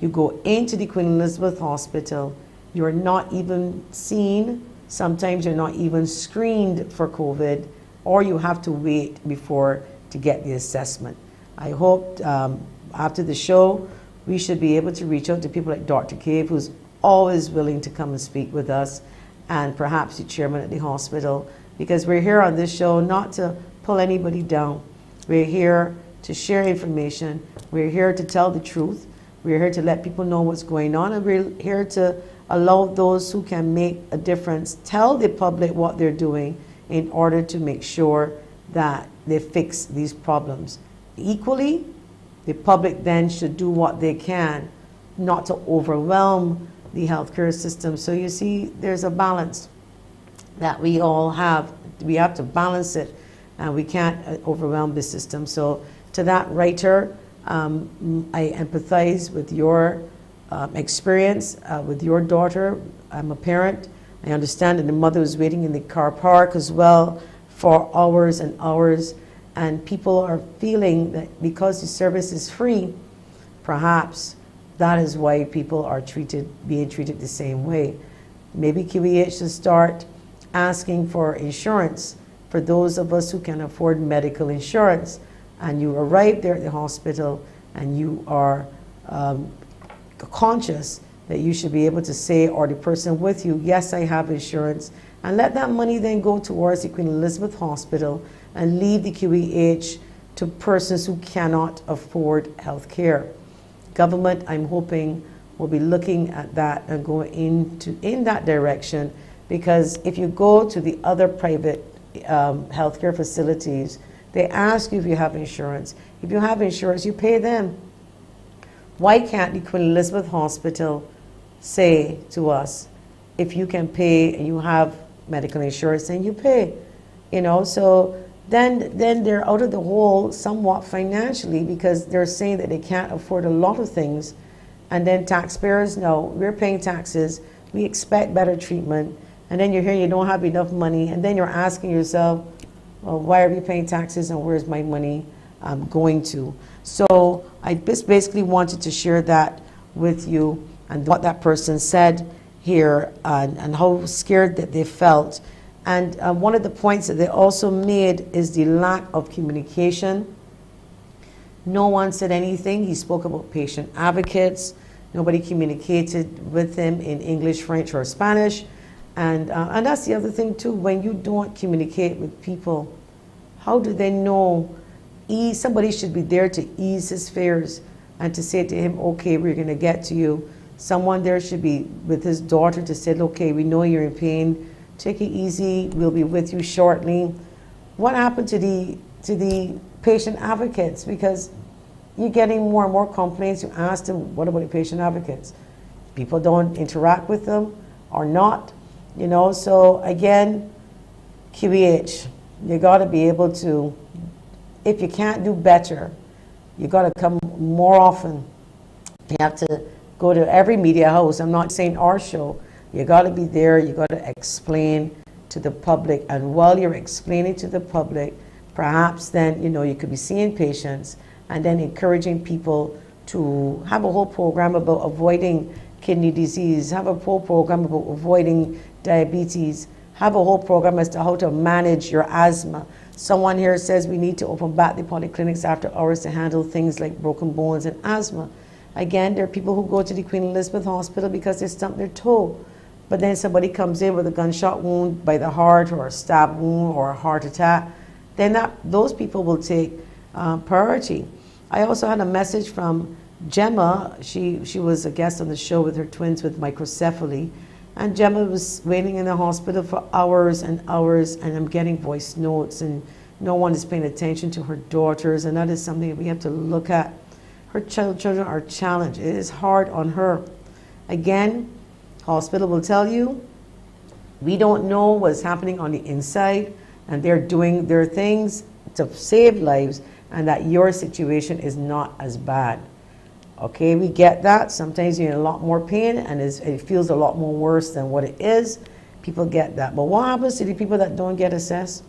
You go into the Queen Elizabeth Hospital, you're not even seen, sometimes you're not even screened for COVID, or you have to wait before to get the assessment. I hope um, after the show, we should be able to reach out to people like Doctor Cave, who's always willing to come and speak with us, and perhaps the chairman at the hospital, because we're here on this show not to pull anybody down. We're here to share information. We're here to tell the truth. We're here to let people know what's going on, and we're here to allow those who can make a difference tell the public what they're doing in order to make sure that they fix these problems. Equally, the public then should do what they can not to overwhelm the healthcare system. So you see, there's a balance that we all have. We have to balance it, and we can't overwhelm the system. So to that writer, um, I empathize with your um, experience uh, with your daughter. I'm a parent. I understand that the mother was waiting in the car park as well for hours and hours, and people are feeling that because the service is free, perhaps that is why people are treated, being treated the same way. Maybe Q E H should start asking for insurance for those of us who can afford medical insurance, and you arrive there at the hospital and you are um, conscious that you should be able to say, or the person with you, yes, I have insurance, and let that money then go towards the Queen Elizabeth Hospital and leave the Q E H to persons who cannot afford health care. Government, I'm hoping, will be looking at that and going into in that direction, because if you go to the other private um, healthcare facilities, they ask you if you have insurance. If you have insurance, you pay them. Why can't the Queen Elizabeth Hospital say to us, if you can pay and you have medical insurance, then you pay? You know, so then then they're out of the hole somewhat financially, because they're saying that they can't afford a lot of things, and then taxpayers know we're paying taxes, we expect better treatment, and then you're here, you don't have enough money, and then you're asking yourself, well, why are we paying taxes and where's my money um, going to? So I just basically wanted to share that with you, and what that person said here, uh, and how scared that they felt. And uh, one of the points that they also made is the lack of communication. No one said anything. He spoke about patient advocates. Nobody communicated with him in English, French, or Spanish. And, uh, and that's the other thing too, when you don't communicate with people, how do they know? Ease, somebody should be there to ease his fears and to say to him, okay, we're gonna get to you. Someone there should be with his daughter to say, okay, we know you're in pain. Take it easy, we'll be with you shortly. What happened to the, to the patient advocates? Because you're getting more and more complaints. You ask them, what about the patient advocates? People don't interact with them or not, you know? So again, Q E H, you gotta be able to, if you can't do better, you gotta come more often. You have to go to every media house. I'm not saying our show. You got to be there, you got to explain to the public, and while you're explaining to the public, perhaps then, you know, you could be seeing patients and then encouraging people to have a whole program about avoiding kidney disease, have a whole program about avoiding diabetes, have a whole program as to how to manage your asthma. Someone here says we need to open back the polyclinics after hours to handle things like broken bones and asthma. Again, there are people who go to the Queen Elizabeth Hospital because they stumped their toe. But then somebody comes in with a gunshot wound by the heart, or a stab wound, or a heart attack. Then that, those people will take uh, priority. I also had a message from Gemma. She, she was a guest on the show with her twins with microcephaly. And Gemma was waiting in the hospital for hours and hours, and I'm getting voice notes, and no one is paying attention to her daughters, and that is something that we have to look at. Her ch children are challenged. It is hard on her. Again, hospital will tell you, we don't know what's happening on the inside, and they're doing their things to save lives, and that your situation is not as bad. Okay, we get that. Sometimes you're in a lot more pain, and it feels a lot more worse than what it is. People get that. But what happens to the people that don't get assessed?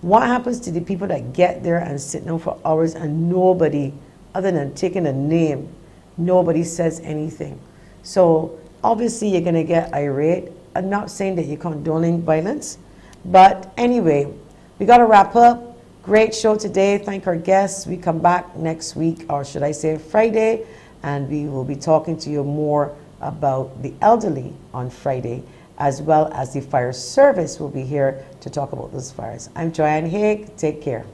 What happens to the people that get there and sit down for hours, and nobody, other than taking a name, nobody says anything? So obviously, you're going to get irate. I'm not saying that you're condoning violence. But anyway, we got to wrap up. Great show today. Thank our guests. We come back next week, or should I say Friday, and we will be talking to you more about the elderly on Friday, as well as the fire service will be here to talk about those fires. I'm Joy-Ann Haigh. Take care.